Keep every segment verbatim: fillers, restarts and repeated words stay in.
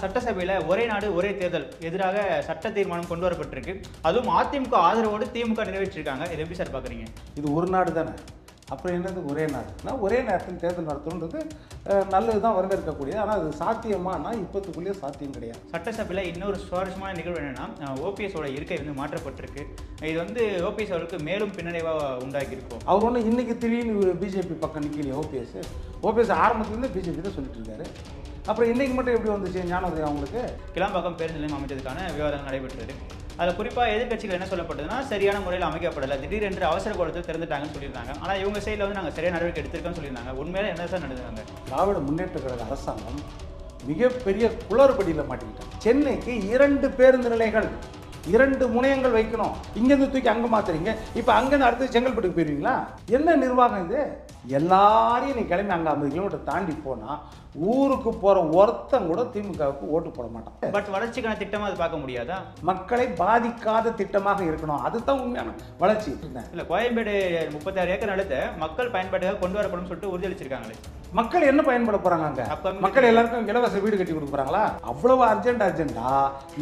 சட்டசபையில ஒரே நாடு ஒரே தேர்தல் எதிராக சட்ட தீர்மானம் கொண்டு வரப்பட்டிருக்கு. அதுவும் அதிமுக ஆதரவோடு திமுக நிறைவேற்றிருக்காங்க. இதை எப்படி சார் பார்க்குறீங்க? இது ஒரு நாடு தானே, அப்புறம் என்னது ஒரே நாடுனா? ஒரே நேரத்தில் தேர்தல் நடத்தணுன்றது நல்லது தான், வரவேற்கக்கூடியது. ஆனால் அது சாத்தியமானா இப்போத்துக்குள்ளேயே சாத்தியம் கிடையாது. சட்டசபையில் இன்னொரு சுவாரஸ்யமான நிகழ்வு என்னென்னா, ஓபிஎஸோட இருக்கை வந்து மாற்றப்பட்டிருக்கு. இது வந்து ஓபிஎஸ் அவருக்கு மேலும் பின்னடைவாக உண்டாக்கியிருக்கும். அவர் ஒன்று இன்னைக்கு திடீர்னு பிஜேபி பக்கம் நிற்கலையே ஓபிஎஸ். ஓபிஎஸ் ஆரம்பத்துலேருந்து பிஜேபி தான் சொல்லிட்டு இருக்காரு. அப்புறம் இன்றைக்கு மட்டும் எப்படி வந்துச்சு ஞானோதயம் அவங்களுக்கு? கிளாம்பாக்கம் பேருந்து நிலையம் அமைச்சதுக்கான விவாதங்கள் நடைபெற்றது. அதில் குறிப்பாக எதிர்கட்சிகள் என்ன சொல்லப்பட்டதுன்னா, சரியான முறையில் அமைக்கப்படலை, திடீரென்று அவசர கோலத்தில் திறந்துட்டாங்கன்னு சொல்லியிருந்தாங்க. ஆனால் இவங்க சைடில் வந்து நாங்கள் சரியான நடவடிக்கை எடுத்திருக்கோம்னு சொல்லியிருந்தாங்க. உண்மையில என்ன சார் நடந்தாங்க? திராவிட முன்னேற்ற கழக அரசாங்கம் மிகப்பெரிய குளறுபடியில் மாட்டிக்கிட்டாங்க. சென்னைக்கு இரண்டு பேருந்து நிலையங்கள், இரண்டு முனையங்கள் வைக்கணும். இங்கேருந்து தூக்கி அங்கே மாற்றுறீங்க. இப்போ அங்கேருந்து அடுத்து செங்கல்பட்டுக்கு போயிடுவீங்களா? என்ன நிர்வாகம் இது? எல்லாரையும் நீ கிளம்பி அங்கே ஐம்பது கிலோமீட்டர் தாண்டி போனால் ஊருக்கு போகிற ஒருத்தன் கூட திமுகவுக்கு ஓட்டு போட மாட்டான். பட் வளர்ச்சிக்கான திட்டமாக அது பார்க்க முடியாதா? மக்களை பாதிக்காத திட்டமாக இருக்கணும். அதுதான் உண்மையான வளர்ச்சி. இல்லை, கோயம்பேடு முப்பத்தாறு ஏக்கர் நிலத்தை மக்கள் பயன்பாடுக்காக கொண்டு வரப்படும் சொல்லிட்டு உறுதியளிச்சிருக்காங்களே. மக்கள் என்ன பயன்பட போகிறாங்க? மக்கள் எல்லாருக்கும் இலவச வீடு கட்டி கொடுக்குறாங்களா? அவ்வளவு அர்ஜென்ட் அர்ஜென்ட்டா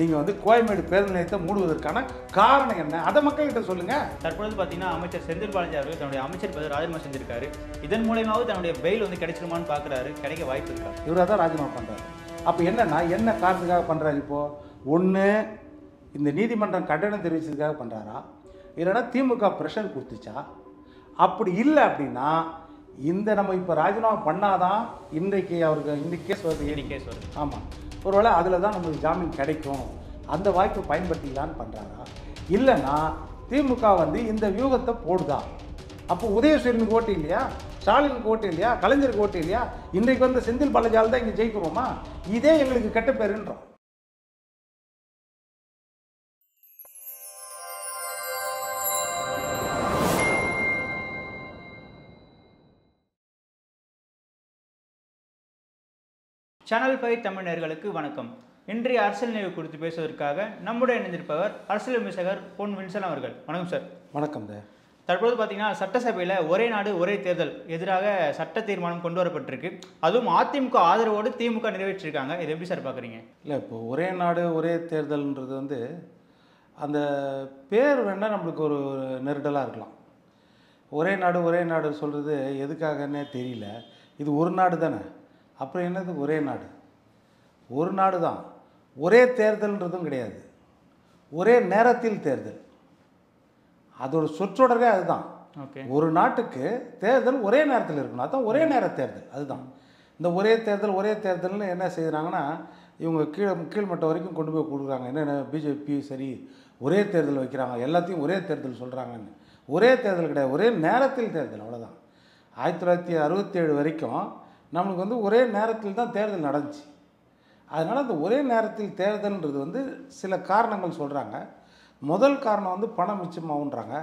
நீங்கள் வந்து கோயம்பேடு பேருந்து நிலையத்தை மூடுவதற்கான காரணம் என்ன? அதை மக்கள்கிட்ட சொல்லுங்கள். தற்பொழுது பார்த்தீங்கன்னா அமைச்சர் செந்தில் பாலாஜி அவர்கள் தன்னுடைய அமைச்சர் பதவி ராஜினாமா செஞ்சிருக்காரு. இதன் மூலமாக தன்னுடைய பெயில் வந்து கிடைச்சிருமான்னு பார்க்குறாரு. கிடைக்க வாய்ப்பு இருக்கா? இவராக தான் ராஜினாமா பண்ணுறாரு. அப்போ என்னன்னா, என்ன காரணத்துக்காக பண்ணுறாரு? இப்போது ஒன்று இந்த நீதிமன்றம் கண்டனம் தெரிவிச்சதுக்காக பண்ணுறாரா, இல்லைன்னா திமுக ப்ரெஷர் கொடுத்துச்சா? அப்படி இல்லை அப்படின்னா இந்த நம்ம இப்போ ராஜினாமா பண்ணாதான் இன்றைக்கு அவருக்கு இந்த கேஸ் வருது, ஏடி கேஸ் வருது. ஆமாம், ஒருவேளை அதில் தான் நம்மளுக்கு ஜாமீன் கிடைக்கும், அந்த வாய்ப்பை பயன்படுத்திக்கலான்னு பண்ணுறாரா? இல்லைன்னா திமுக வந்து இந்த வியூகத்தை போடுதா? அப்போ உதயசூரியனுக்கு ஓட்டு இல்லையா, ஸ்டாலினுக்கு ஓட்டு இல்லையா, கலைஞருக்கு ஓட்டு இல்லையா? இன்றைக்கு வந்து செந்தில் பாலாஜியால் தான் இங்கே ஜெயிக்கிறோமா? இதே எங்களுக்கு கெட்ட பேருன்றோம். சேனல் ஃபைவ் தமிழ் நேயர்களுக்கு வணக்கம். இன்றைய அரசியல் நிகழ்வு குறித்து பேசுவதற்காக நம்முடைய இணைந்திருப்பவர் அரசியல் விமர்சகர் பொன் வின்சன் அவர்கள். வணக்கம் சார். வணக்கம் சார். தற்போது பார்த்தீங்கன்னா சட்டசபையில் ஒரே நாடு ஒரே தேர்தல் எதிராக சட்ட தீர்மானம் கொண்டு வரப்பட்டிருக்கு. அதுவும் அதிமுக ஆதரவோடு திமுக நிறைவேற்றிருக்காங்க. இதை எப்படி சார் பார்க்குறீங்க? இல்லை, இப்போ ஒரே நாடு ஒரே தேர்தல்ன்றது வந்து அந்த பேர் வேணால் நம்மளுக்கு ஒரு நெருடலாக இருக்கலாம். ஒரே நாடு ஒரே நாடு சொல்கிறது எதுக்காகன்னே தெரியல. இது ஒரு நாடு தானே, அப்புறம் என்னது ஒரே நாடு? ஒரு நாடு தான், ஒரே தேர்தல்ன்றதும் கிடையாது, ஒரே நேரத்தில் தேர்தல். அதோட சொற்றொடரே அதுதான். ஒரு நாட்டுக்கு தேர்தல் ஒரே நேரத்தில் இருக்கணும், அதுதான் ஒரே நேர தேர்தல். அதுதான் இந்த ஒரே தேர்தல். ஒரே தேர்தல்னு என்ன செய்கிறாங்கன்னா, இவங்க கீழே கீழ்மட்டம் வரைக்கும் கொண்டு போய் கொடுக்குறாங்க. என்னென்ன பிஜேபி சரி ஒரே தேர்தல் வைக்கிறாங்க, எல்லாத்தையும் ஒரே தேர்தல் சொல்கிறாங்கன்னு. ஒரே தேர்தல் கிடையாது, ஒரே நேரத்தில் தேர்தல், அவ்வளோதான். ஆயிரத்தி தொள்ளாயிரத்தி அறுபத்தி ஏழு வரைக்கும் நம்மளுக்கு வந்து ஒரே நேரத்தில் தான் தேர்தல் நடந்துச்சு. அதனால் அந்த ஒரே நேரத்தில் தேர்தல்ன்றது வந்து சில காரணங்கள் சொல்கிறாங்க. முதல் காரணம் வந்து பணம் மிச்சமாகன்றாங்க.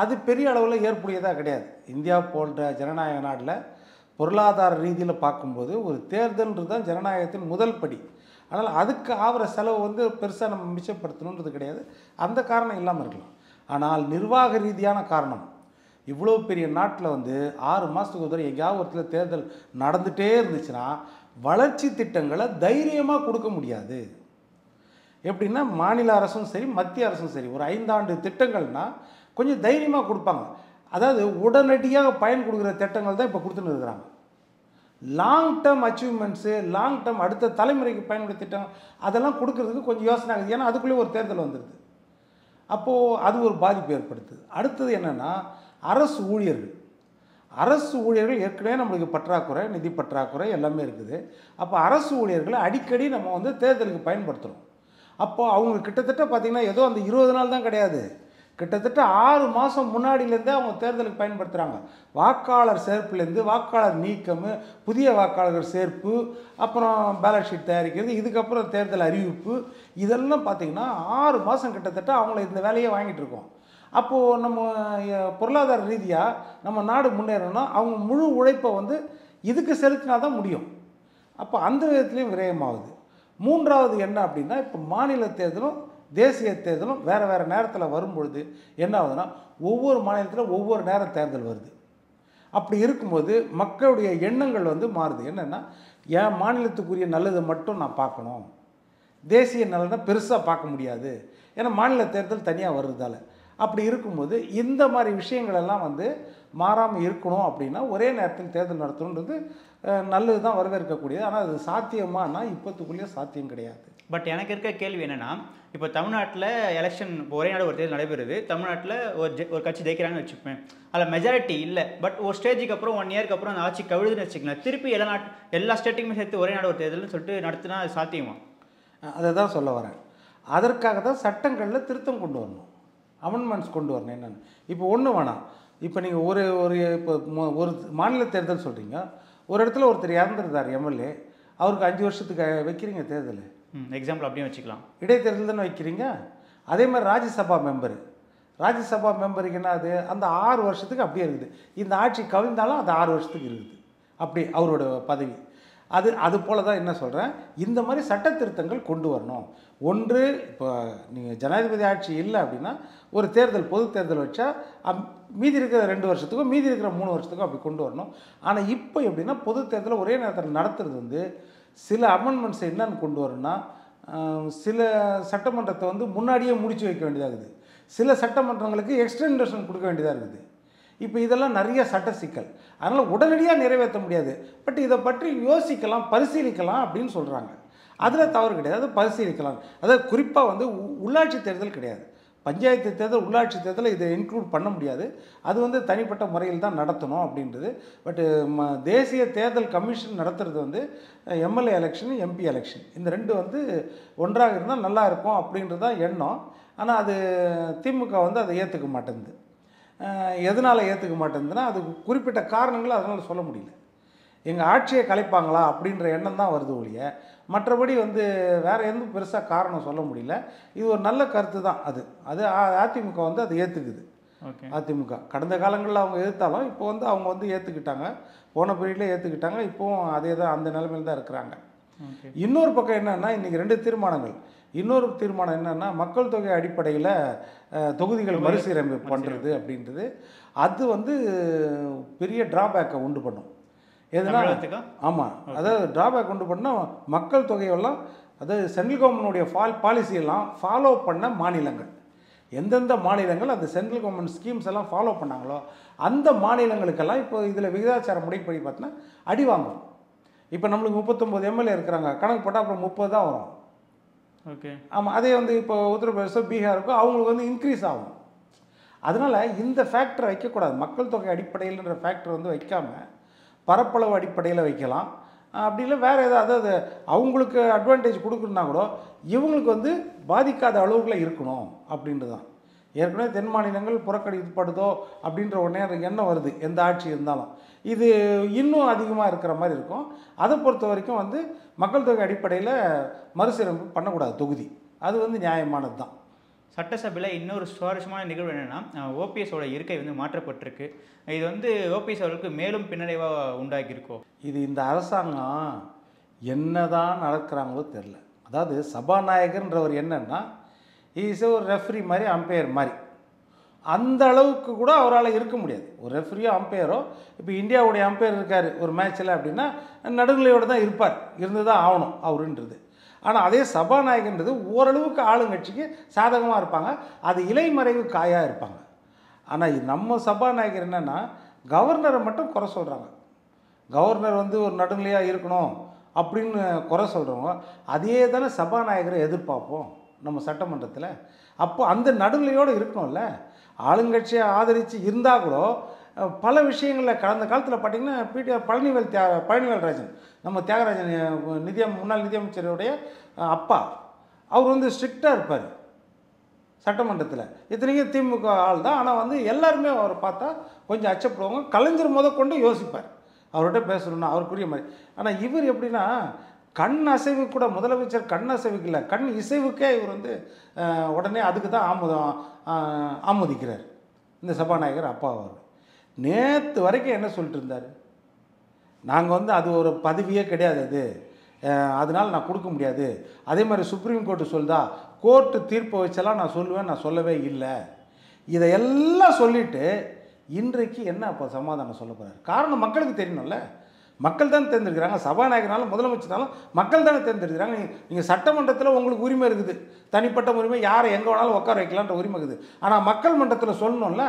அது பெரிய அளவில் ஏற்புடையதாக கிடையாது. இந்தியா போன்ற ஜனநாயக நாட்டில் பொருளாதார ரீதியில் பார்க்கும்போது ஒரு தேர்தல்ன்றது தான் ஜனநாயகத்தின் முதல் படி. ஆனால் அதுக்கு ஆகிற செலவு வந்து பெருசாக நம்ம மிச்சப்படுத்தணுன்றது கிடையாது. அந்த காரணம் இல்லாமல் இருக்கலாம். ஆனால் நிர்வாக ரீதியான காரணம், இவ்வளோ பெரிய நாட்டில் வந்து ஆறு மாதத்துக்கு ஒரு தடவை எங்கேயாவது ஒரு இடத்துல தேர்தல் நடந்துகிட்டே இருந்துச்சுன்னா வளர்ச்சி திட்டங்களை தைரியமாக கொடுக்க முடியாது. எப்படின்னா, மாநில அரசும் சரி மத்திய அரசும் சரி ஒரு ஐந்தாண்டு திட்டங்கள்னால் கொஞ்சம் தைரியமாக கொடுப்பாங்க. அதாவது உடனடியாக பயன் கொடுக்குற திட்டங்கள் தான் இப்போ கொடுத்துன்னு இருக்கிறாங்க. Long term achievements, long term அடுத்த தலைமுறைக்கு பயன்படுத்த திட்டம், அதெல்லாம் கொடுக்குறதுக்கு கொஞ்சம் யோசனை ஆகுது. ஏன்னா அதுக்குள்ளேயே ஒரு தேர்தல் வந்துடுது. அப்போது அது ஒரு பாதிப்பு ஏற்படுத்துது. அடுத்தது என்னென்னா, அரசு ஊழியர்கள். அரசு ஊழியர்கள் ஏற்கனவே நம்மளுக்கு பற்றாக்குறை, நிதி பற்றாக்குறை எல்லாமே இருக்குது. அப்போ அரசு ஊழியர்களை அடிக்கடி நம்ம வந்து தேர்தலுக்கு பயன்படுத்துகிறோம். அப்போது அவங்க கிட்டத்தட்ட பார்த்திங்கன்னா ஏதோ அந்த இருபது நாள் தான் கிடையாது, கிட்டத்தட்ட ஆறு மாதம் முன்னாடியிலேருந்தே அவங்க தேர்தலுக்கு பயன்படுத்துகிறாங்க. வாக்காளர் சேர்ப்புலேருந்து வாக்காளர் நீக்கம், புதிய வாக்காளர்கள் சேர்ப்பு, அப்புறம் பேலன்ஸ் ஷீட் தயாரிக்கிறது, இதுக்கப்புறம் தேர்தல் அறிவிப்பு, இதெல்லாம் பார்த்திங்கன்னா ஆறு மாதம் கிட்டத்தட்ட அவங்கள இந்த வேலையை வாங்கிட்டு இருக்கோம். அப்போது நம்ம பொருளாதார ரீதியாக நம்ம நாடு முன்னேறணும்னா அவங்க முழு உழைப்பை வந்து இதுக்கு செலுத்தினா தான் முடியும். அப்போ அந்த விதத்துலேயும் விரயமாகுது. மூன்றாவது என்ன அப்படின்னா, இப்போ மாநில தேர்தலும் தேசிய தேர்தலும் வேறு வேறு நேரத்தில் வரும்பொழுது என்ன ஆகுதுன்னா, ஒவ்வொரு மாநிலத்தில் ஒவ்வொரு நேரம் தேர்தல் வருது. அப்படி இருக்கும்போது மக்களுடைய எண்ணங்கள் வந்து மாறுது. என்னென்னா, என் மாநிலத்துக்குரிய நல்லது மட்டும் நான் பார்க்கணும், தேசிய நலனை பெருசாக பார்க்க முடியாது, ஏன்னா மாநில தேர்தல் தனியாக வருதால. அப்படி இருக்கும்போது இந்த மாதிரி விஷயங்களெல்லாம் வந்து மாறாமல் இருக்கணும் அப்படின்னா ஒரே நேரத்தில் தேர்தல் நடத்தணுன்றது நல்லது தான், வரவேற்கக்கூடியது. ஆனால் அது சாத்தியமானா இப்போத்துக்குள்ளேயே சாத்தியம் கிடையாது. பட் எனக்கு இருக்க கேள்வி என்னென்னா, இப்போ தமிழ்நாட்டில் எலெக்ஷன் ஒரே நாடு ஒரு தேர்தல் நடைபெறுது, தமிழ்நாட்டில் ஒரு ஒரு கட்சி ஜெயிக்கிறான்னு வச்சுப்பேன், அதில் மெஜாரிட்டி இல்லை, பட் ஒரு ஸ்டேஜுக்கு அப்புறம் ஒன் இயருக்கு அப்புறம் அந்த ஆட்சி கவிழ்துன்னு வச்சுக்கலாம், திருப்பி எல்லா நாட் எல்லா ஸ்டேட்டுக்குமே சேர்த்து ஒரே நாடு ஒரு தேர்தல்னு சொல்லிட்டு நடத்தினா அது சாத்தியமா? அதை தான் சொல்ல வரேன். அதற்காக தான் சட்டங்களில் திருத்தம் கொண்டு வரணும், அமெண்ட்மெண்ட்ஸ் கொண்டு வரணும். என்னென்னு இப்போ ஒன்று வேணாம், இப்போ நீங்கள் ஒரு ஒரு இப்போ ஒரு மாநில தேர்தல் சொல்கிறீங்க, ஒரு இடத்துல ஒருத்தர் இறந்துருந்தார் எம்எல்ஏ, அவருக்கு அஞ்சு வருஷத்துக்கு வைக்கிறீங்க தேர்தல், எக்ஸாம்பிள் அப்படியே வச்சுக்கலாம், இடைத்தேர்தல் தானே வைக்கிறீங்க. அதே மாதிரி ராஜ்யசபா மெம்பர் ராஜ்யசபா மெம்பருக்கு என்ன அது அந்த ஆறு வருஷத்துக்கு அப்படியே இருக்குது, இந்த ஆட்சி கவிழ்ந்தாலும் அது ஆறு வருஷத்துக்கு இருக்குது, அப்படி அவரோட பதவி. அது அது போல தான் என்ன சொல்கிறேன், இந்த மாதிரி சட்ட திருத்தங்கள் கொண்டு வரணும். ஒன்று இப்போ நீங்கள் ஜனாதிபதி ஆட்சி இல்லை அப்படின்னா ஒரு தேர்தல் பொது தேர்தல் வச்சா மீதி இருக்கிற ரெண்டு வருஷத்துக்கும் மீதி இருக்கிற மூணு வருஷத்துக்கும் அப்படி கொண்டு வரணும். ஆனால் இப்போ எப்படின்னா பொது தேர்தலை ஒரே நேரத்தில் நடத்துறது வந்து சில அமெண்ட்மெண்ட்ஸ் என்னன்னு கொண்டு வரணும்னா, சில சட்டமன்றத்தை வந்து முன்னாடியே முடிச்சு வைக்க வேண்டியதாக இருக்குது, சில சட்டமன்றங்களுக்கு எக்ஸ்டெண்டேஷன் கொடுக்க வேண்டியதாக இருக்குது. இப்போ இதெல்லாம் நிறைய சட்ட சிக்கல், அதனால் உடனடியாக நிறைவேற்ற முடியாது. பட் இதை பற்றி யோசிக்கலாம், பரிசீலிக்கலாம் அப்படின்னு சொல்கிறாங்க, அதில் தவறு கிடையாது, அதை பரிசீலிக்கலாம். அதாவது குறிப்பாக வந்து உள்ளாட்சி தேர்தல் கிடையாது, பஞ்சாயத்து தேர்தல் உள்ளாட்சி தேர்தலை இதை இன்க்ளூட் பண்ண முடியாது, அது வந்து தனிப்பட்ட முறையில் தான் நடத்தணும் அப்படின்றது. பட் தேசிய தேர்தல் கமிஷன் நடத்துறது வந்து எம்எல்ஏ எலெக்ஷன், எம்பி எலெக்ஷன், இந்த ரெண்டு வந்து ஒன்றாக இருந்தால் நல்லா இருக்கும் அப்படின்றது தான் எண்ணம். ஆனால் அது திமுக வந்து அதை ஏற்றுக்க மாட்டேங்குது. எதனால் ஏற்றுக்க மாட்டேங்குதுன்னா அது குறிப்பிட்ட காரணங்களை அதனால் சொல்ல முடியல. எங்கள் ஆட்சியை கலைப்பாங்களா அப்படின்ற எண்ணம் தான் வருது ஒழிய மற்றபடி வந்து வேறு எந்த பெருசாக காரணம் சொல்ல முடியல. இது ஒரு நல்ல கருத்து தான், அது அது அதிமுக வந்து அதை ஏற்றுக்குது. அதிமுக கடந்த காலங்களில் அவங்க எதிர்த்தாலும் இப்போ வந்து அவங்க வந்து ஏற்றுக்கிட்டாங்க, போன பீரியட்லேயே ஏற்றுக்கிட்டாங்க, இப்போவும் அதே தான் அந்த நிலைமையில் தான் இருக்கிறாங்க. இன்னொரு பக்கம் என்னென்னா இன்றைக்கி ரெண்டு தீர்மானங்கள், இன்னொரு தீர்மானம் என்னென்னா மக்கள் தொகை அடிப்படையில் தொகுதிகள் மறுசீரமைப்பு பண்ணுறது அப்படின்றது, அது வந்து பெரிய டிராபேக்கை உண்டு பண்ணும். எதுனா ஆமாம், அதாவது டிராபேக் உண்டு பண்ணால் மக்கள் தொகையெல்லாம் அதாவது சென்ட்ரல் கவர்மெண்ட்டுடைய ஃபால் பாலிசியெல்லாம் ஃபாலோ பண்ண மாநிலங்கள், எந்தெந்த மாநிலங்கள் அந்த சென்ட்ரல் கவர்மெண்ட் ஸ்கீம்ஸ் எல்லாம் ஃபாலோ பண்ணாங்களோ அந்த மாநிலங்களுக்கெல்லாம் இப்போ இதில் விகிதாச்சார முறைப்படி பார்த்தோன்னா அடி வாங்கும். இப்போ நம்மளுக்கு முப்பத்தொம்போது எம்எல்ஏ இருக்கிறாங்க, கணக்கு போட்டால் அப்புறம் முப்பது தான் வரும். ஓகே ஆமாம், அதே வந்து இப்போ உத்தரப்பிரதேசோ பீகாருக்கோ அவங்களுக்கு வந்து இன்க்ரீஸ் ஆகும். அதனால் இந்த ஃபேக்டர் வைக்கக்கூடாது, மக்கள் தொகை அடிப்படையில்ன்ற ஃபேக்டர் வந்து வைக்காமல் பரப்பளவு அடிப்படையில் வைக்கலாம். அப்படி இல்லை வேறு ஏதாவது அது அவங்களுக்கு அட்வான்டேஜ் கொடுக்குன்னா கூட இவங்களுக்கு வந்து பாதிக்காத அளவுகளில் இருக்கணும் அப்படின்றது தான். ஏற்கனவே தென் மாநிலங்கள் புறக்கணிக்கப்படுதோ அப்படின்ற உடனே எண்ணம் வருது எந்த ஆட்சி இருந்தாலும், இது இன்னும் அதிகமாக இருக்கிற மாதிரி இருக்கும். அதை பொறுத்த வரைக்கும் வந்து மக்கள் தொகை அடிப்படையில் மறுசீரமைப்பு பண்ணக்கூடாது தொகுதி, அது வந்து நியாயமானது தான். சட்டசபையில் இன்னொரு சுவாரஸ்யமான நிகழ்வு என்னென்னா, ஓபிஎஸோட இருக்கை வந்து மாற்றப்பட்டிருக்கு, இது வந்து ஓபிஎஸ் அவர்களுக்கு மேலும் பின்னடைவாக உண்டாக்கியிருக்கோம். இது இந்த அரசாங்கம் என்ன தான் நடக்கிறாங்களோ தெரில. அதாவது சபாநாயகர்ன்றவர் என்னன்னா இஸ் ஒரு ரெஃப்ரி மாதிரி, அம்பையர் மாதிரி, அந்த அளவுக்கு கூட அவரால் இருக்க முடியாது. ஒரு ரெஃப்ரியோ அம்பையரோ இப்போ இந்தியாவுடைய அம்பையர் இருக்கார் ஒரு மேட்சில் அப்படின்னா நடுநிலையோடு தான் இருப்பார், இருந்து தான் ஆகணும் அவருன்றது. ஆனால் அதே சபாநாயகன்றது ஓரளவுக்கு ஆளுங்கட்சிக்கு சாதகமாக இருப்பாங்க, அது இலைமறைவு காயாக இருப்பாங்க. ஆனால் இது நம்ம சபாநாயகர் என்னென்னா கவர்னரை மட்டும் குறை சொல்கிறாங்க, கவர்னர் வந்து ஒரு நடுநிலையாக இருக்கணும் அப்படின்னு குறை சொல்கிறவங்க அதே தானே சபாநாயகரை எதிர்பார்ப்போம் நம்ம சட்டமன்றத்தில். அப்போ அந்த நடுநிலையோடு இருக்கணும்ல, ஆளுங்கட்சியை ஆதரித்து இருந்தால் கூட பல விஷயங்களில் கடந்த காலத்தில் பார்த்திங்கன்னா பிடிஆர் பழனிவேல் தியாக பழனிவேல்ராஜன் நம்ம தியாகராஜன் நிதிய முன்னாள் நிதியமைச்சருடைய அப்பா, அவர் வந்து ஸ்ட்ரிக்டாக இருப்பார் சட்டமன்றத்தில். இத்தனைக்கும் திமுக ஆள் தான், ஆனால் வந்து எல்லாருமே அவரை பார்த்தா கொஞ்சம் அச்சப்படுவாங்க, கலைஞர் முத கொண்டு யோசிப்பார் அவர்கிட்ட பேசணும்னா அவருக்குரிய மாதிரி. ஆனால் இவர் எப்படின்னா கண் அசைவு கூட, முதலமைச்சர் கண் அசைவுக்கு இல்லை கண் இசைவுக்கே இவர் வந்து உடனே அதுக்கு தான் ஆமோதம் ஆமோதிக்கிறார் இந்த சபாநாயகர் அப்பா. அவர் நேற்று வரைக்கும் என்ன சொல்லிட்டு இருந்தார், நாங்கள் வந்து அது ஒரு பதவியே கிடையாது, அது அதனால் நான் கொடுக்க முடியாது. அதே மாதிரி சுப்ரீம் கோர்ட்டு சொல்லுதா, கோர்ட்டு தீர்ப்பை வச்செல்லாம் நான் சொல்லுவேன், நான் சொல்லவே இல்லை. இதையெல்லாம் சொல்லிவிட்டு இன்றைக்கு என்ன இப்போ சமாதானம் சொல்ல போகிறார்? காரணம் மக்களுக்கு தெரியணும்ல, மக்கள் தான் தேர்ந்தெடுக்கிறாங்க. சபாநாயகனாலும் முதலமைச்சராலும் மக்கள் தானே தேர்ந்தெடுக்கிறாங்க. நீங்கள் சட்டமன்றத்தில் உங்களுக்கு உரிமை இருக்குது, தனிப்பட்ட உரிமை, யாரை எங்கே வேணாலும் உட்கார வைக்கலான்ற உரிமை இருக்குது. ஆனால் மக்கள் மன்றத்தில் சொல்லணும்ல,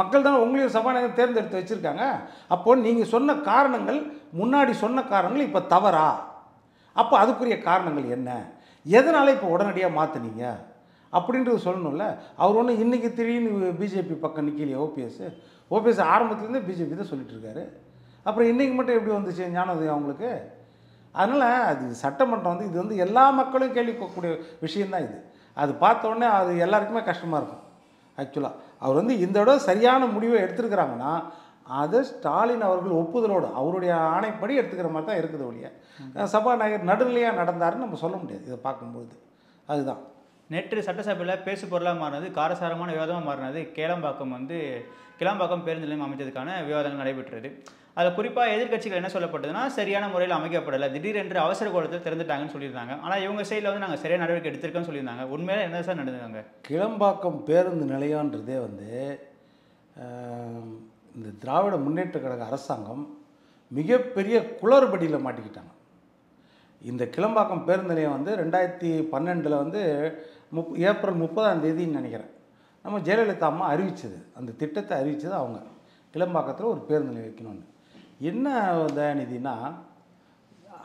மக்கள் தான் உங்களையும் சபாநாயகர் தேர்ந்தெடுத்து வச்சுருக்காங்க. அப்போது நீங்கள் சொன்ன காரணங்கள், முன்னாடி சொன்ன காரணங்கள் இப்போ தவறா? அப்போ அதுக்குரிய காரணங்கள் என்ன, எதனால் இப்போ உடனடியாக மாற்றினீங்க அப்படின்றது சொல்லணும்ல. அவர் ஒன்று இன்றைக்கி திடீர்னு பிஜேபி பக்கம் நிற்கலையே ஓபிஎஸ். ஓபிஎஸ் ஆரம்பத்துலேருந்து பிஜேபி தான் சொல்லிட்டு இருக்காரு, அப்புறம் இன்றைக்கி மட்டும் எப்படி வந்துச்சு ஞானோதயம் அவங்களுக்கு? அதனால் அது சட்டமன்றம் வந்து இது வந்து எல்லா மக்களும் கேள்விக்கக்கூடிய விஷயந்தான். இது அது பார்த்த உடனே அது எல்லாருக்குமே கஷ்டமாக இருக்கும். ஆக்சுவலாக அவர் வந்து இந்த விட சரியான முடிவை எடுத்துருக்கிறாங்கன்னா அதை ஸ்டாலின் அவர்கள் ஒப்புதலோடு அவருடைய ஆணைப்படி எடுத்துக்கிற மாதிரி தான் இருக்குது. ஒழிய சபாநாயகர் நடுநிலையாக நடந்தாருன்னு நம்ம சொல்ல முடியாது இதை பார்க்கும்போது. அதுதான் நேற்று சட்டசபையில் பேசு பொருளாக மாறினது, காரசாரமான விவாதமாக மாறினது கேளம்பாக்கம் வந்து கிளாம்பாக்கம் பேருந்து நிலையம் அமைச்சதுக்கான விவாதங்கள் நடைபெற்றது. அதில் குறிப்பாக எதிர்க்கட்சிகள் என்ன சொல்லப்பட்டதுன்னா, சரியான முறையில் அமைக்கப்படலை, திடீரென்று அவசர கோலத்தில் திறந்துட்டாங்கன்னு சொல்லியிருந்தாங்க. ஆனால் இவங்க சைடில் வந்து நாங்கள் சரியான நடவடிக்கை எடுத்திருக்கோன்னு சொல்லியிருந்தாங்க. உண்மையில என்ன சார் நடந்தாங்க? கிளாம்பாக்கம் பேருந்து நிலையன்றதே வந்து இந்த திராவிட முன்னேற்ற கழக அரசாங்கம் மிகப்பெரிய குளறுபடியில் மாட்டிக்கிட்டாங்க. இந்த கிளாம்பாக்கம் பேருந்து நிலையம் வந்து ரெண்டாயிரத்தி பன்னெண்டில் வந்து முப் ஏப்ரல் முப்பதாம் தேதின்னு நினைக்கிறேன் நம்ம ஜெயலலிதா அம்மா அறிவித்தது, அந்த திட்டத்தை அறிவித்தது அவங்க, கிளாம்பாக்கத்தில் ஒரு பேருந்து நிலையம் வைக்கணும்னு. என்ன தயாநிதினா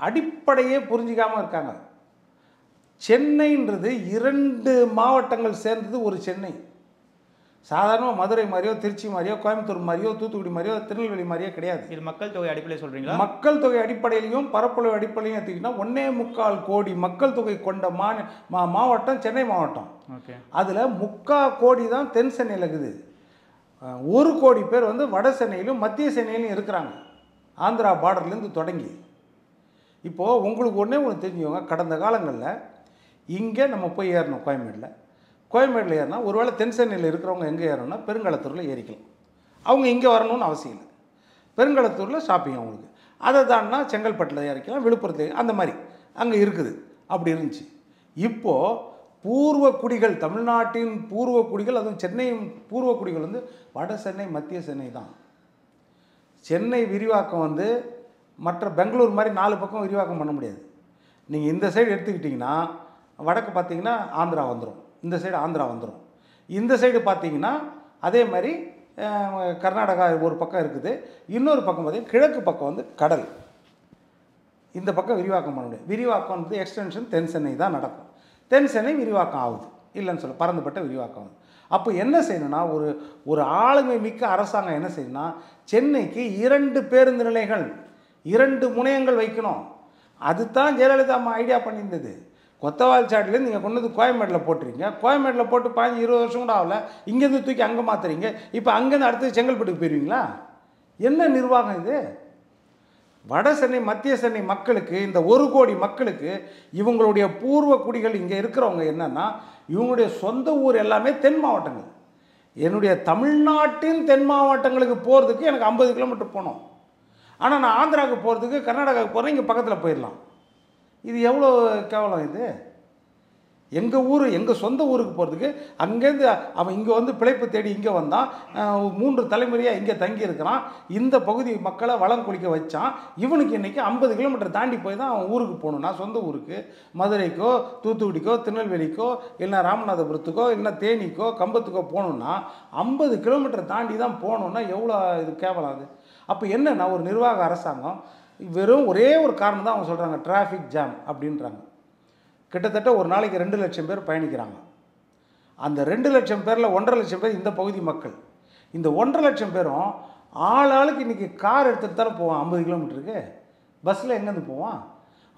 அடிப்படையே புரிஞ்சிக்காமல் இருக்காங்க. சென்னைன்றது இரண்டு மாவட்டங்கள் சேர்ந்தது ஒரு சென்னை. சாதாரணமாக மதுரை மாதிரியோ, திருச்சி மாதிரியோ, கோயம்புத்தூர் மாதிரியோ, தூத்துக்குடி மாதிரியோ, திருநெல்வேலி மாதிரியோ கிடையாது. இது மக்கள் தொகை அடிப்படையில் சொல்கிறீங்களா? மக்கள் தொகை அடிப்படையிலையும் பரப்பளவு அடிப்படையிலையும் எடுத்துக்கிட்டோம்னா ஒன்னே முக்கால் கோடி மக்கள் தொகை கொண்ட மா மாவட்டம் சென்னை மாவட்டம். ஓகே. அதில் முக்கால் கோடி தான் தென் சென்னையில் இருக்குது. ஒரு கோடி பேர் வந்து வட சென்னையிலும் மத்திய சென்னையிலும் இருக்கிறாங்க, ஆந்திரா பார்டர்லேருந்து தொடங்கி. இப்போது உங்களுக்கு ஒன்றே ஒன்று தெரிஞ்சுக்கோங்க, கடந்த காலங்களில் இங்கே நம்ம போய் ஏறணும் கோயம்பேடில், கோயம்பேடில் ஏறினா ஒருவேளை தென் சென்னையில் இருக்கிறவங்க எங்கே ஏறணும்னா பெருங்களத்தூரில் ஏறிக்கலாம். அவங்க இங்கே வரணும்னு அவசியம் இல்லை, பெருங்களத்தூரில் ஷாப்பிங் அவங்களுக்கு. அதை தான்னா செங்கல்பட்டில் ஏறிக்கலாம், விழுப்புரத்தில், அந்த மாதிரி அங்கே இருக்குது. அப்படி இருந்துச்சு. இப்போது பூர்வ குடிகள், தமிழ்நாட்டின் பூர்வ குடிகள், அதுவும் சென்னை பூர்வ குடிகள் வந்து வட சென்னை மத்திய சென்னை தான். சென்னை விரிவாக்கம் வந்து மற்ற பெங்களூர் மாதிரி நாலு பக்கம் விரிவாக்கம் பண்ண முடியாது. நீங்கள் இந்த சைடு எடுத்துக்கிட்டிங்கன்னா வடக்கு பார்த்திங்கன்னா ஆந்திரா வந்துடும், இந்த சைடு ஆந்திரா வந்துடும், இந்த சைடு பார்த்திங்கன்னா அதே மாதிரி கர்நாடகா ஒரு பக்கம் இருக்குது, இன்னொரு பக்கம் பார்த்திங்கன்னா கிழக்கு பக்கம் வந்து கடல், இந்த பக்கம் விரிவாக்கம் பண்ண முடியாது. விரிவாக்கம் வந்து எக்ஸ்டென்ஷன் தென் சென்னை தான் நடக்கும். தென் சென்னை விரிவாக்கம் ஆகுது இல்லைன்னு சொல்ல, பறந்துபட்ட விரிவாக்கம் ஆகுது. அப்போ என்ன செய்யணும்னா ஒரு ஒரு ஆளுமை மிக்க அரசாங்கம் என்ன செய்யணும்னா சென்னைக்கு இரண்டு பேருந்து நிலைகள், இரண்டு முனையங்கள் வைக்கணும். அதுதான் ஜெயலலிதா அம்மா ஐடியா பண்ணியிருந்தது. கொத்தவால் சாட்டிலேருந்து நீங்கள் கொண்டு வந்து கோயம்பேட்டில் போட்டுறீங்க, கோயம்பேட்டில் போட்டு பாஞ்சு இருபது வருஷம் கூட ஆகலை, இங்கேருந்து தூக்கி அங்கே மாற்றுறீங்க, இப்போ அங்கேருந்து அடுத்து செங்கல்பட்டுக்கு போயிடுவீங்களா? என்ன நிர்வாகம் இது? வட சென்னை மத்திய சென்னை மக்களுக்கு, இந்த ஒரு கோடி மக்களுக்கு, இவங்களுடைய பூர்வ குடிகள் இங்கே இருக்கிறவங்க என்னென்னா இவங்களுடைய சொந்த ஊர் எல்லாமே தென் மாவட்டங்கள். என்னுடைய தமிழ்நாட்டின் தென் மாவட்டங்களுக்கு போகிறதுக்கு எனக்கு ஐம்பது கிலோமீட்டர் போகணும், ஆனால் நான் ஆந்திராவுக்கு போகிறதுக்கு கர்நாடகாவுக்கு போகிறேன், இங்கே பக்கத்தில் போயிடலாம். இது எவ்வளோ கேவலம்! இது எங்கள் ஊர், எங்கள் சொந்த ஊருக்கு போகிறதுக்கு அங்கேருந்து அவன் இங்கே வந்து பிழைப்பு தேடி இங்கே வந்தான், மூன்று தலைமுறையாக இங்கே தங்கியிருக்கிறான், இந்த பகுதி மக்களை வளம் குளிக்க வச்சான், இவனுக்கு இன்றைக்கி ஐம்பது கிலோமீட்டர் தாண்டி போய் தான் அவன் ஊருக்கு போகணும்னா, சொந்த ஊருக்கு, மதுரைக்கோ தூத்துக்குடிக்கோ திருநெல்வேலிக்கோ இல்லை ராமநாதபுரத்துக்கோ இல்லை தேனிக்கோ கம்பத்துக்கோ போகணுன்னா ஐம்பது கிலோமீட்டர் தாண்டி தான் போகணுன்னா எவ்வளோ இது கேவலம் அது! அப்போ என்னென்னா ஒரு நிர்வாக அரசாங்கம் வெறும் ஒரே ஒரு காரணம் தான் அவங்க சொல்கிறாங்க, டிராஃபிக் ஜாம் அப்படின்றாங்க. கிட்டத்தட்ட ஒரு நாளைக்கு ரெண்டு லட்சம் பேர் பயணிக்கிறாங்க. அந்த ரெண்டு லட்சம் பேரில் ஒன்றரை லட்சம் பேர் இந்த பகுதி மக்கள். இந்த ஒன்றரை லட்சம் பேரும் ஆளாளுக்கு இன்றைக்கி கார் எடுத்துகிட்டு தானே போவான், ஐம்பது கிலோமீட்டருக்கு பஸ்ஸில் எங்கேருந்து போவான்?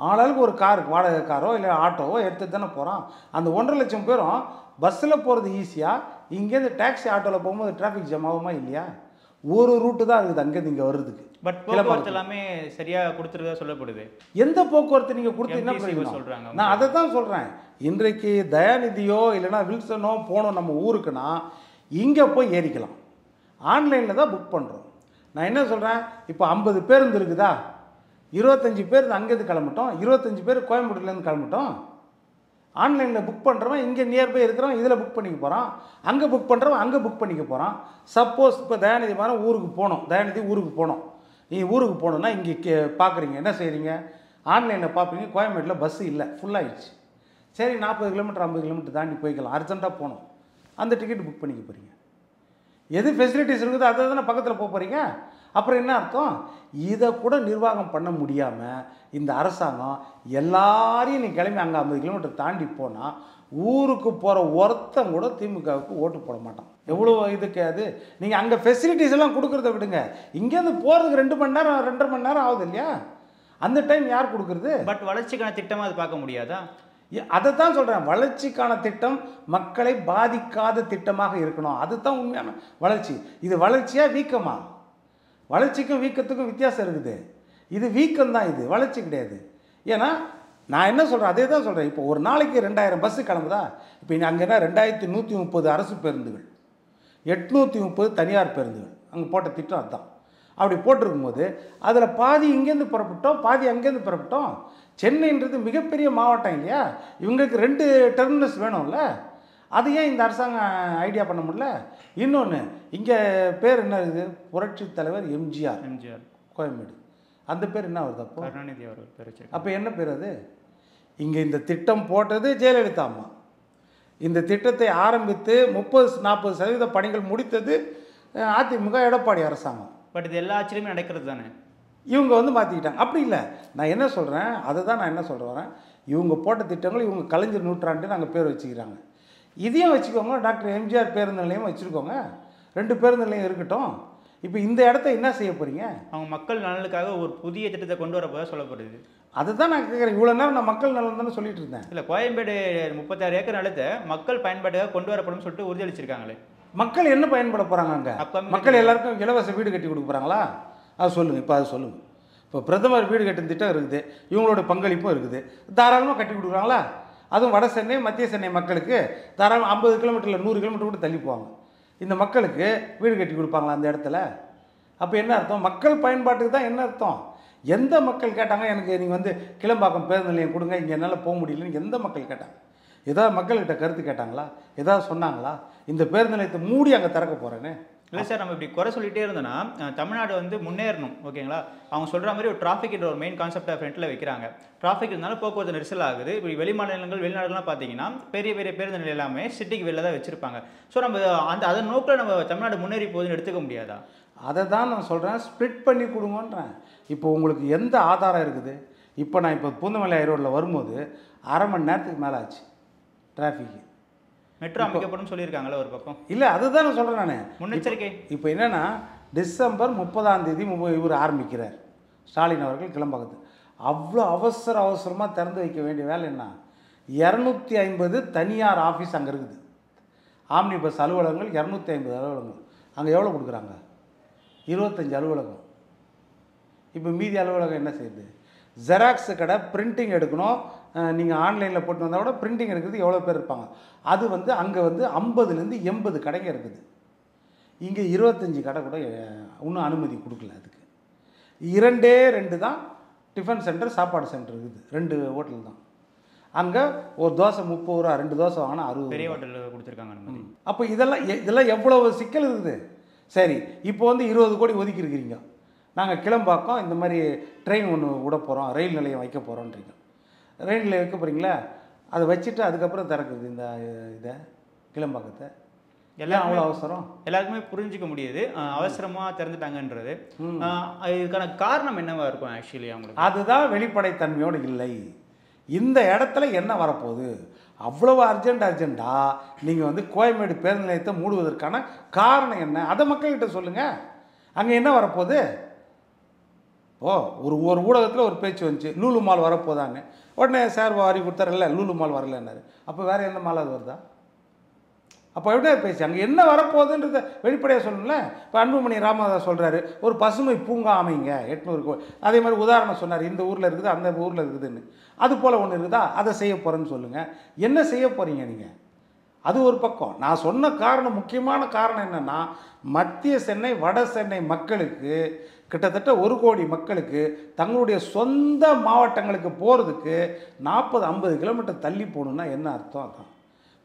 ஆளாளுக்கு ஒரு கார், வாடகை காரோ இல்லை ஆட்டோவோ எடுத்துகிட்டு தானே போகிறான். அந்த ஒன்றரை லட்சம் பேரும் பஸ்ஸில் போகிறது ஈஸியாக, இங்கேருந்து டாக்ஸி ஆட்டோவில் போகும்போது டிராஃபிக் ஜாம் ஆகுமா இல்லையா? ஒரு ரூட்டு தான் இருக்குது அங்கேருந்து இங்கே வர்றதுக்கு. பட் போக்குவரத்து எல்லாமே சரியாக கொடுத்துருக்கா சொல்லப்படுது. எந்த போக்குவரத்து நீங்கள் கொடுத்தீங்கன்னா சொல்கிறாங்க, நான் அதை தான் சொல்கிறேன். இன்றைக்கு தயாநிதியோ இல்லைனா வில்சனோ போனோம் நம்ம ஊருக்குன்னா இங்கே போய் ஏறிக்கலாம், ஆன்லைனில் தான் புக் பண்ணுறோம். நான் என்ன சொல்கிறேன், இப்போ ஐம்பது பேருந்து இருக்குதா, இருபத்தஞ்சி பேர் அங்கேருந்து கிளம்பிட்டோம், இருபத்தஞ்சி பேர் கோயம்புத்தூர்லேருந்து கிளம்பிட்டோம். ஆன்லைனில் புக் பண்ணுறவன் இங்கே நியர்பை இருக்கிறவன் இதில் புக் பண்ணிக்க போகிறான், அங்கே புக் பண்ணுறவன் அங்கே புக் பண்ணிக்க போகிறான். சப்போஸ் இப்போ தயாநிதி மாதிரி ஊருக்கு போனோம், தயாநிதி ஊருக்கு போனோம், நீ ஊருக்கு போகணுன்னா இங்கே பார்க்குறீங்க, என்ன செய்கிறீங்க, ஆன்லைனில் பார்ப்பீங்க, கோயம்பேட்டில் பஸ்ஸு இல்லை, ஃபுல்லாகிடுச்சு. சரி நாற்பது கிலோமீட்டர் ஐம்பது கிலோமீட்டர் தாண்டி போய்க்கலாம், அர்ஜென்ட்டாக போகணும், அந்த டிக்கெட் புக் பண்ணிக்க போகிறீங்க. எது ஃபெசிலிட்டிஸ் இருக்குதோ அதை தானே பக்கத்தில் போக போகிறீங்க. அப்புறம் என்ன அர்த்தம்? இதை கூட நிர்வாகம் பண்ண முடியாமல் இந்த அரசாங்கம் எல்லாரையும் நீ கிளம்பி அங்கே ஐம்பது கிலோமீட்டர் தாண்டி போனால் ஊருக்கு போகிற ஒருத்தம் கூட திமுகவுக்கு ஓட்டு போட மாட்டான். எவ்வளோ இதுக்கு அது? நீங்கள் அங்கே ஃபெசிலிட்டிஸ் எல்லாம் கொடுக்குறத விடுங்க, இங்கேருந்து போகிறதுக்கு ரெண்டு மணி நேரம் ரெண்டரை மணி நேரம் ஆகுது இல்லையா? அந்த டைம் யார் கொடுக்குறது? பட் வளர்ச்சிக்கான திட்டமாக அது பார்க்க முடியாதா? அதை தான் சொல்கிறேன், வளர்ச்சிக்கான திட்டம் மக்களை பாதிக்காத திட்டமாக இருக்கணும், அதுதான் உண்மையான வளர்ச்சி. இது வளர்ச்சியாக வீக்கமா? வளர்ச்சிக்கும் வீக்கத்துக்கும் வித்தியாசம் இருக்குது. இது வீக்கம்தான், இது வளர்ச்சி கிடையாது. ஏன்னா நான் என்ன சொல்கிறேன் அதே தான் சொல்கிறேன். இப்போ ஒரு நாளைக்கு ரெண்டாயிரம் பஸ்ஸு கிளம்புதா? இப்போ அங்கேனா ரெண்டாயிரத்தி நூற்றி முப்பது அரசு பேருந்துகள், எட்நூற்றி முப்பது தனியார் பேருந்துகள் அங்கே போட்ட திட்டம் அதுதான். அப்படி போட்டிருக்கும்போது அதில் பாதி இங்கேருந்து புறப்பட்டோம், பாதி அங்கேருந்து புறப்பட்டோம். சென்னைன்றது மிகப்பெரிய மாவட்டம் இல்லையா? இவங்களுக்கு ரெண்டு டெர்மினஸ் வேணும்ல, அது ஏன் இந்த அரசாங்கம் ஐடியா பண்ண முடியல? இன்னொன்று, இங்கே பேர் என்ன இருக்குது, புரட்சி தலைவர் எம்ஜிஆர் எம்ஜிஆர் கோயம்பேடு, அந்த பேர் என்ன வருது? அப்போ கருணாநிதி அவர்கள் பேர். அப்போ என்ன பேர் அது? இங்கே இந்த திட்டம் போட்டது ஜெயலலிதா அம்மா, இந்த திட்டத்தை ஆரம்பித்து முப்பது நாற்பது சதவீத பணிகள் முடித்தது அதிமுக எடப்பாடி அரசாங்கம். பட் இது எல்லா ஆட்சியிலுமே நடக்கிறது தானே, இவங்க வந்து மாற்றிக்கிட்டாங்க. அப்படி இல்லை, நான் என்ன சொல்கிறேன் அதை தான் நான் என்ன சொல்கிறேன், இவங்க போட்ட திட்டங்கள் இவங்க கலைஞர் நூற்றாண்டு நாங்கள் பேர் வச்சுக்கிறாங்க, இதையும் வச்சுக்கோங்க, டாக்டர் எம்ஜிஆர் பேருந்து நிலையம் வச்சுருக்கோங்க, ரெண்டு பேருந்து நிலையம் இருக்கட்டும். இப்போ இந்த இடத்த என்ன செய்ய போகிறீங்க? அவங்க மக்கள் நலனுக்காக ஒரு புதிய திட்டத்தை கொண்டு வர போதாக சொல்லப்படுது. அதுதான் நான் கேட்குறேன், இவ்வளோ நேரம் நான் மக்கள் நலன் தானே சொல்லிட்டு இருந்தேன். இல்லை, கோயம்பேடு முப்பத்தாறு ஏக்கர் நிலத்தை மக்கள் பயன்பாட்டுக்காக கொண்டு வரப்படும் சொல்லிட்டு உறுதியளிச்சிருக்காங்களே, மக்கள் என்ன பயன்பட போகிறாங்க? அங்கே மக்கள் எல்லாருக்கும் இலவச வீடு கட்டி கொடுக்க போகிறாங்களா? அது சொல்லுங்கள், இப்போ அது சொல்லுங்கள். இப்போ பிரதமர் வீடு கட்டும் திட்டம் இருக்குது, இவங்களோட பங்களிப்பும் இருக்குது, தாராளமாக கட்டி கொடுக்குறாங்களா? அதுவும் வட சென்னை மத்திய சென்னை மக்களுக்கு தாராளம் ஐம்பது கிலோமீட்டரில் நூறு கிலோமீட்டர் கூட தள்ளி போவாங்க, இந்த மக்களுக்கு வீடு கட்டி கொடுப்பாங்களா அந்த இடத்துல? அப்போ என்ன அர்த்தம்? மக்கள் பயன்பாட்டுக்கு தான் என்ன அர்த்தம்? எந்த மக்கள் கேட்டாங்க எனக்கு நீங்கள் வந்து கிளம்பாக்கம் பேருந்து நிலையம் கொடுங்க, இங்கே என்னால் போக முடியலன்னு எந்த மக்கள் கேட்டாங்க? ஏதாவது மக்கள்கிட்ட கருத்து கேட்டாங்களா? ஏதாவது சொன்னாங்களா இந்த பேருந்து நிலையத்தை மூடி அங்கே திறக்க போகிறேன்னு? இல்லை சார், நம்ம இப்படி குறை சொல்லிகிட்டே இருந்தோன்னா தமிழ்நாடு வந்து முன்னேறணும், ஓகேங்களா? அவங்க சொல்கிற மாதிரி ஒரு டிராஃபிக்ன்ற ஒரு மெயின் கான்செப்டாக ஃப்ரெண்ட்டில் வைக்கிறாங்க. டிராஃபிக் இருந்தாலும் போக்குவரத்து நெரிசல் ஆகுது. இப்படி வெளி மாநிலங்கள் வெளிநாடுகள்லாம் பார்த்தீங்கன்னா பெரிய பெரிய பேருந்து நிலையம் எல்லாமே சிட்டிக்கு வெளில தான் வச்சுருப்பாங்க. ஸோ நம்ம அந்த அதன் நோக்கில் நம்ம தமிழ்நாடு முன்னேறி போகுதுன்னு எடுத்துக்க முடியாதா? அதை தான் நான் சொல்கிறேன், ஸ்ப்ளிட் பண்ணி கொடுங்கன்றேன். இப்போ உங்களுக்கு எந்த ஆதாரம் இருக்குது? இப்போ நான் இப்போ பூந்தமல்லி ஐரோட்டில் வரும்போது அரை மணி நேரத்துக்கு மேலே ஆச்சு டிராஃபிக்கு. மெட்ரோ அமைக்கப்படும் சொல்லியிருக்காங்களே ஒரு பக்கம். இல்லை அதுதான் நான் சொல்கிறேன், நான் முன்னெச்சரிக்கை. இப்போ என்னென்னா டிசம்பர் முப்பதாம் தேதி இவர் ஆரம்பிக்கிறார் ஸ்டாலின் அவர்கள் கிளம்பாக்கத்து. அவ்வளோ அவசர அவசரமாக திறந்து வைக்க வேண்டிய வேலை என்ன? இரநூத்தி ஐம்பது தனியார் ஆஃபீஸ் அங்கே இருக்குது, ஆம்னி பஸ் அலுவலகங்கள் இரநூத்தி ஐம்பது அலுவலகங்கள். அங்கே எவ்வளோ கொடுக்குறாங்க? இருபத்தஞ்சி அலுவலகம். இப்போ மீதி அலுவலகம் என்ன செய்யுது? ஜெராக்ஸு கடை, பிரிண்டிங் எடுக்கணும், நீங்கள் ஆன்லைனில் போட்டு வந்தால் கூட பிரிண்டிங் எடுக்கிறது எவ்வளோ பேர் இருப்பாங்க? அது வந்து அங்கே வந்து ஐம்பதுலேருந்து எண்பது கடைங்க இருக்குது, இங்கே இருபத்தஞ்சி கடை கூட இன்னும் அனுமதி கொடுக்கல. அதுக்கு இரண்டே ரெண்டு தான் டிஃபன் சென்டர், சாப்பாடு சென்டர் இருக்குது, ரெண்டு ஹோட்டல் தான். அங்கே ஒரு தோசை முப்பது ரூபா, ரெண்டு தோசை வாங்கினா அறுபது, பெரிய ஹோட்டலில் கொடுத்துருக்காங்க. அப்போ இதெல்லாம் இதெல்லாம் எவ்வளோ சிக்கல் இருக்குது? சரி, இப்போ வந்து இருபது கோடி ஒதுக்கி இருக்கிறீங்க, நாங்கள் கிளம்பாக்கம் இந்த மாதிரி ட்ரெயின் ஒன்று விட போகிறோம், ரயில் நிலையம் வைக்க போகிறோன்றீங்க, ரயில் நிலையம் வைக்க போகிறீங்களா? அதை வச்சுட்டு அதுக்கப்புறம் திறக்குது இந்த இதை கிளம்பாக்கத்தை. எல்லாம் அவ்வளோ அவசரம்? எல்லாருக்குமே புரிஞ்சிக்க முடியாது அவசரமாக திறந்துட்டாங்கன்றது. இதுக்கான காரணம் என்னவாக இருக்கும் ஆக்சுவலி அவங்களுக்கு? அதுதான் வெளிப்படைத்தன்மையோடு இல்லை. இந்த இடத்துல என்ன வரப்போகுது? அவ்வளவு அர்ஜென்ட் அர்ஜெண்ட்டாக நீங்கள் வந்து கோயம்பேடு பேருந்து நிலையத்தை மூடுவதற்கான காரணம் என்ன? அதை மக்கள்கிட்ட சொல்லுங்கள். அங்கே என்ன வரப்போகுது? ஓ, ஒரு ஒரு ஊடகத்தில் ஒரு பேச்சு வந்துச்சு, லூலு மால் வரப்போதான்னு. உடனே சார் வாரி கொடுத்தார், இல்லை லூலு மால் வரலன்னாரு. அப்போ வேறு என்ன மால் அது வருதா? அப்போ எப்படியா பேச்சு? அங்கே என்ன வரப்போகுதுன்றத வெளிப்படையாக சொல்லணும்ல. இப்போ அன்புமணி ராமதாஸ் சொல்கிறாரு, ஒரு பசுமை பூங்கா அமைங்க எட்நூறு. அதே மாதிரி உதாரணம் சொன்னார், இந்த ஊரில் இருக்குது அந்த ஊரில் இருக்குதுன்னு. அது போல் ஒன்று இருக்குதா? அதை செய்ய போகிறேன்னு சொல்லுங்கள். என்ன செய்ய போகிறீங்க நீங்கள்? அது ஒரு பக்கம். நான் சொன்ன காரணம், முக்கியமான காரணம் என்னென்னா மத்திய சென்னை வட சென்னை மக்களுக்கு, கிட்டத்தட்ட ஒரு கோடி மக்களுக்கு தங்களுடைய சொந்த மாவட்டங்களுக்கு போகிறதுக்கு நாற்பது ஐம்பது கிலோமீட்டர் தள்ளி போகணுன்னா என்ன அர்த்தம்? அதான்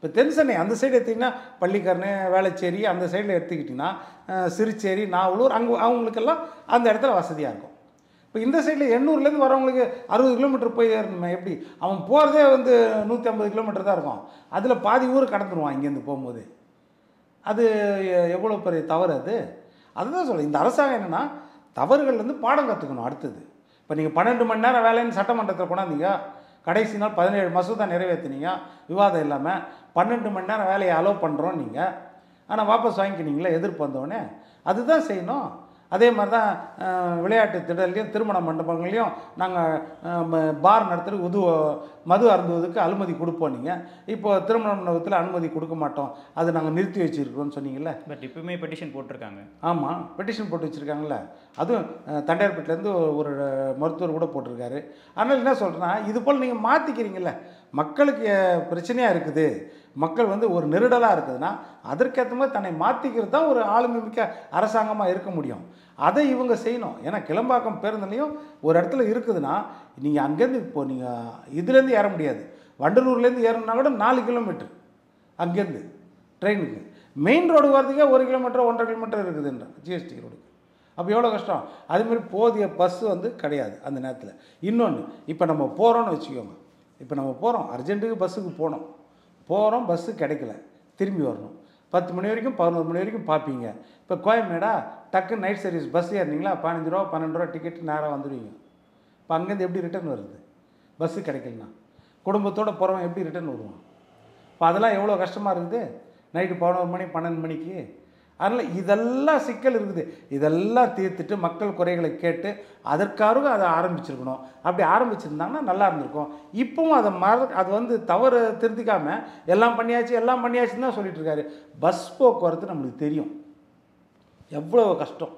But then, on the side, Pallikarne, Valacherry, on the side, Siruseri, Navalur, Angulakala, and the Ertha Vasadiago. But in the side, Enur Len Varanga, Aru kilometer per maybe. I'm poor there on the Nutam kilometer Dargon. Adela Padi were Katanwang in the Pomode. Other Yaboloper Tower there. Other in the Arasana, Tower and the Padakatu. But you pun into Mandana Valen, Satamanta Ponaniga. கடைசினால் பதினேழு மசோதா நிறைவேத்தினீங்க விவாதம் இல்லாம பன்னிரண்டு மணி நேரம் வேலையை allow பண்றோம் நீங்க ஆனா வாபஸ் வாங்கிக்கினீங்களா எதிர்ப்பு வந்தவனே அதுதான் செய்யணும் அதே மாதிரி தான் விளையாட்டு திடல்லையும் திருமண மண்டபங்களையும் நாங்க பார் நடத்துறது உது மது அருந்துவதற்கு அனுமதி கொடுப்போம் நீங்க இப்போ திருமண மண்டபத்துல அனுமதி கொடுக்க மாட்டோம் அது நாங்க நிறுத்தி வச்சிருக்கோம்னு சொன்னீங்கல பட் இப்பவே பெட்டிஷன் போட்டுருக்காங்க ஆமா பெட்டிஷன் போட்டு வச்சிருக்காங்கல அது தண்டையர்பேட்ல இருந்து ஒரு மருத்துவர் கூட போட்டுருக்காரு அதனால என்ன சொல்றேன்னா இது போல நீங்க மாத்திக்கிறீங்கல மக்களுக்கு பிரச்சனையா இருக்குது மக்கள் வந்து ஒரு நெருடலா இருக்குதுனா அதற்கேத்த மாதிரி தன்னை மாத்திக்கிறது தான் ஒரு ஆளுமைமிக்க அரசாங்கமா இருக்க முடியும் அதை இவங்க செய்யணும் ஏனா கிளம்பாக்கம் பேருந்தலயும் ஒரு இடத்துல இருக்குதுனா நீங்க அங்க இருந்து போ நீங்க இதில இருந்து ஏற முடியாது வண்டலூர்ல இருந்து ஏறணும்னா கூட நாலு கிலோமீட்டர் அங்க இருந்து ட்ரெயினுக்கு மெயின் ரோட் வரதுக்கே ஒரு கிலோமீட்டர் ஒன்றரை கிலோமீட்டர் இருக்குதுன்ற ஜிஎஸ்டி ரோட் அப்ப எவ்வளவு கஷ்டம் அதே மாதிரி போதிய பஸ் வந்து கிடையாது அந்த நேரத்துல இன்னொன்னு இப்போ நம்ம போறோம்னு வெச்சுக்கோங்க இப்போ நம்ம போறோம் அர்ஜென்ட்டுக்கு பஸ்ஸுக்கு போறோம் போறோம் பஸ் கிடைக்கல திரும்பி வரணும் பத்து மணி வரைக்கும் பதினொரு மணி வரைக்கும் பாப்பீங்க இப்ப கோயம்பேடா டக்கு நைட் சர்வீஸ் பஸ் ஏறீங்களா பதினஞ்சு ரூபாய் பன்னெண்டு ரூபாய் டிக்கெட் நேரா வந்துடுவீங்க இப்ப அங்க இருந்து எப்படி ரிட்டர்ன் வருது பஸ் கிடைக்கலனா குடும்பத்தோட போறவன் எப்படி ரிட்டர்ன் வருவான் இப்ப அதெல்லாம் எவ்வளவு கஷ்டமா இருக்குது நைட் பதினொரு மணி பன்னெண்டு மணிக்கு அதனால இதெல்லாம் சிக்கல் இருக்குது இதெல்லாம் தீர்த்துட்டு மக்கள் குறைகளை கேட்டு அதற்காக அதை ஆரம்பிச்சிருக்கணும் அப்படி ஆரம்பிச்சிருந்தாங்கன்னா நல்லா இருந்திருக்கும் இப்பவும் அது அது வந்து தவறு திருத்திக்காம எல்லாம் பண்ணியாச்சு எல்லாம் பண்ணியாச்சுன்னு தான் சொல்லிட்டு இருக்காரு பஸ் போக்குவரத்து நமக்கு தெரியும் எவ்வளவு கஷ்டம்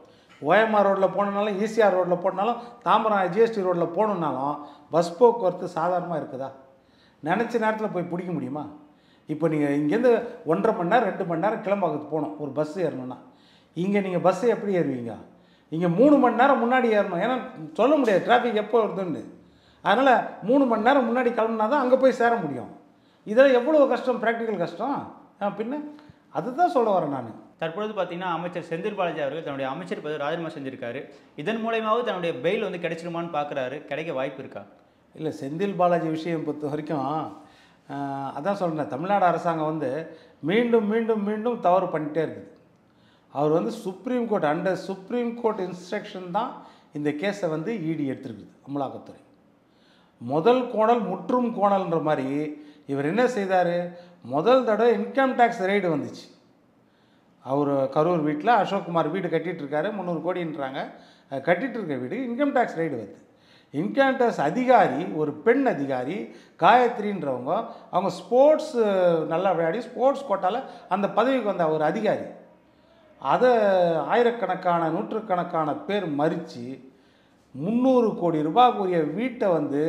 ஓஎம்ஆர் ரோட்ல போறனாலும் ஈசிஆர் ரோட்ல போறனாலும் தாம்பரம் ஜிஎஸ்டி ரோட்ல போறனாலும் பஸ் போக்குவரத்து சாதாரணமா இருக்குதா நினைச்ச நேரத்துல போய் பிடிக்க முடியுமா இப்போ நீங்க இங்க இருந்து ஒன்றரை மணி நேரம் ரெண்டு மணி நேரம் கிளம்பாக்கத்து போணும் ஒரு பஸ் ஏறணும்னா இங்க நீங்க பஸ் எப்படி ஏறுவீங்க இங்க மூணு மணி நேரம் முன்னாடி ஏறணும் ஏன்னா சொல்ல முடியாது டிராஃபிக் எப்போ வருதுன்னு அதனால மூணு மணி நேரம் முன்னாடி கிளம்பினா தான் அங்க போய் சேர முடியும் இதெல்லாம் எவ்வளவு கஷ்டம் பிராக்டிகல் கஷ்டம் பின்ன அதுதான் சொல்ல வரேன் நான் தற்பொழுது பாத்தீங்கன்னா அமைச்சர் செந்தில் பாலாஜி அவர்கள் தன்னுடைய அமைச்சர் பதவி ராஜினாமா செஞ்சிருக்காரு இதன் மூலமாவே தன்னுடைய பெயில் வந்து கிடைச்சிடுமான்னு பார்க்கறாரு கிடைக்க வாய்ப்பு இருக்கா இல்ல செந்தில் பாலாஜி விஷயம் பொறுத்த வரைக்கும் அதான் சொல்றேன் தமிழ்நாடு அரசாங்கம் வந்து மீண்டும் மீண்டும் மீண்டும் தவறு பண்ணிட்டே இருக்குது அவர் வந்து supreme court under supreme court instruction தான் இந்த கேஸை வந்து ஈடி எடுத்துருக்குது அமலாக்கத்துறை முதல் கோணல் முற்றும் கோணல்ன்ற மாதிரி இவர் என்ன செய்தார் முதல் தடவை இன்கம் டாக்ஸ் ரெய்டு வந்துச்சு அவர் கரூர் வீட்டில் அசோக்குமார் வீடு கட்டிட்டு இருக்காரு முந்நூறு கோடின்றாங்க கட்டிட்டு இருக்க வீடு இன்கம் டாக்ஸ் ரெய்டு வந்து இன்கம் டாக்ஸ் அதிகாரி ஒரு பெண் அதிகாரி காயத்ரின்றவங்க அவங்க ஸ்போர்ட்ஸ் நல்லா விளையாடி ஸ்போர்ட்ஸ் கோட்டால அந்த பதவிக்கு வந்த ஒரு அதிகாரி அதை ஆயிரக்கணக்கான நூற்றுக்கணக்கான பேர் மரிச்சு முந்நூறு கோடி ரூபாய்க்குரிய வீட்டை வந்து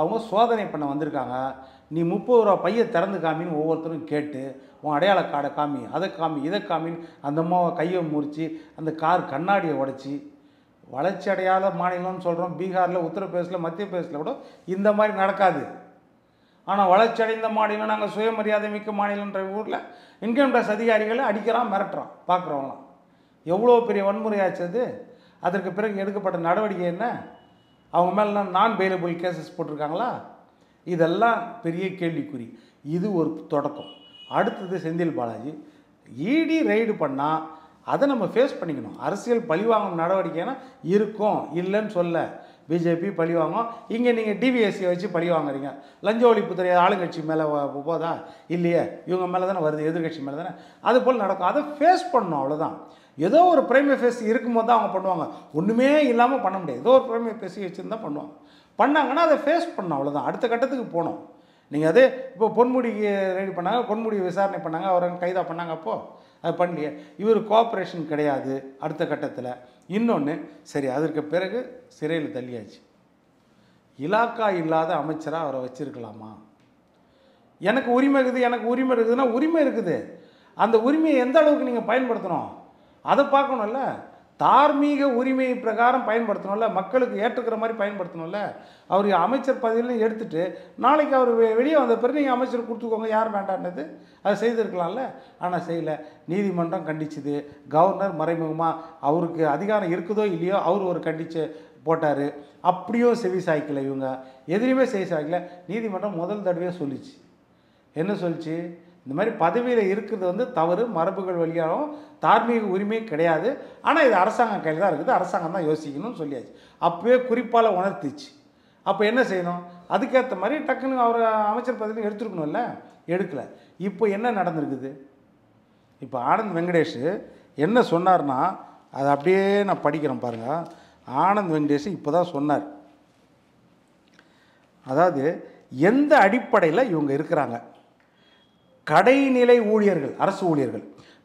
அவங்க சோதனை பண்ண வந்திருக்காங்க நீ முப்பது ரூபாய் பையை திறந்து காமின்னு ஒவ்வொருத்தரும் கேட்டு உன் அடையாள கார்டை காமி அதை காமி இதை காமின்னு அந்த அம்மாவை கையை முறிச்சு அந்த கார் கண்ணாடியை உடைச்சி வளர்ச்சி அடையாத மாநிலம்னு சொல்கிறோம் பீகாரில் உத்தரப்பிரதேசில் மத்திய பிரதேசில் கூட இந்த மாதிரி நடக்காது ஆனால் வளர்ச்சி அடைந்த மாநிலம் நாங்கள் சுயமரியாதை மிக்க மாநிலன்ற ஊரில் இன்கம் டாக்ஸ் அதிகாரிகளை அடிக்கிறான் மிரட்டுறான் பார்க்குறவங்களாம் எவ்வளோ பெரிய வன்முறையாச்சு அது அதற்கு பிறகு எடுக்கப்பட்ட நடவடிக்கை என்ன அவங்க மேலே நான் பெயிலபிள் கேசஸ் போட்டிருக்காங்களா இதெல்லாம் பெரிய கேள்விக்குறி இது ஒரு தொடக்கம் அடுத்தது செந்தில் பாலாஜி ஈடி ரெய்டு பண்ணால் அதை நம்ம ஃபேஸ் பண்ணிக்கணும் அரசியல் பழிவாங்கும் நடவடிக்கைனா இருக்கும் இல்லைன்னு சொல்ல பிஜேபி பழிவாங்கும் இங்கே நீங்கள் டிவிஎஸ்சியை வச்சு பழி வாங்குறீங்க லஞ்ச ஒழிப்புத்துறை ஆளுங்கட்சி மேலே போதா இல்லையே இவங்க மேலே தானே வருது எதிர்கட்சி மேலே தானே அது போல் நடக்கும் அதை ஃபேஸ் பண்ணணும் அவ்வளோதான் ஏதோ ஒரு பிரைமரி ஃபேஸ் இருக்கும்போது தான் அவங்க பண்ணுவாங்க ஒன்றுமே இல்லாமல் பண்ண முடியாது ஏதோ ஒரு பிரைமரி ஃபேஸ் வச்சுருந்தா பண்ணுவாங்க பண்ணாங்கன்னா அதை ஃபேஸ் பண்ணணும் அவ்வளோதான் அடுத்த கட்டத்துக்கு போகணும் நீங்கள் அதே இப்போ பொன்முடிக்கு ரெடி பண்ணாங்க பொன்முடி விசாரணை பண்ணாங்க அவரை கைதா பண்ணாங்க அப்போது அது பண்ணலையே இவர் கோஆப்ரேஷன் கிடையாது அடுத்த கட்டத்தில் இன்னொன்று சரி அதற்கு பிறகு சிறையில் தள்ளியாச்சு இலாக்கா இல்லாத அமைச்சராக அவரை வச்சிருக்கலாமா எனக்கு உரிமை இருக்குது எனக்கு உரிமை இருக்குதுன்னா உரிமை இருக்குது அந்த உரிமையை எந்த அளவுக்கு நீங்கள் பயன்படுத்தணும் அதை பார்க்கணும்ல தார்மீக உரிமை பிரகாரம் பயன்படுத்தணும்ல, மக்களுக்கு ஏற்றுக்கிற மாதிரி பயன்படுத்தணும்ல. அவர் அமைச்சர் பதவியிலையும் எடுத்துட்டு நாளைக்கு அவர் வெளியே வந்த பிறகு நீங்கள் அமைச்சர் கொடுத்துக்கோங்க, யார் வேண்டான்னது அதை செய்திருக்கலாம்ல. ஆனால் செய்யலை, நீதிமன்றம் கண்டிச்சுது. கவர்னர் மறைமுகமாக அவருக்கு அதிகாரம் இருக்குதோ இல்லையோ அவர் ஒரு கண்டிச்சு போட்டார். அப்படியும் செவி சாய்க்கலை இவங்க, எதிரியுமே செவி சாய்க்கலை. நீதிமன்றம் முதல் தடவையாக சொல்லிச்சு. என்ன சொல்லிச்சு? இந்த மாதிரி பதவியில் இருக்கிறது வந்து தவறு, மரபுகள் வழியாகவும் தார்மீக உரிமை கிடையாது. ஆனால் இது அரசாங்கம் கையில் தான் இருக்குது, அரசாங்கம் தான் யோசிக்கணும்னு சொல்லியாச்சு. அப்போயே குறிப்பால் உணர்த்திச்சு. அப்போ என்ன செய்யணும்? அதுக்கேற்ற மாதிரி டக்குன்னு அவர் அமைச்சர் பதவியில் எடுத்துருக்கணும்ல, எடுக்கலை. இப்போ என்ன நடந்திருக்குது? இப்போ ஆனந்த் வெங்கடேஷ் என்ன சொன்னார்னா, அது அப்படியே நான் படிக்கிறேன் பாருங்கள். ஆனந்த் வெங்கடேஷ் இப்போ தான் சொன்னார். அதாவது எந்த அடிப்படையில் இவங்க இருக்கிறாங்க? கடைநிலை ஊழியர்கள், அரசு ஊழியர்கள்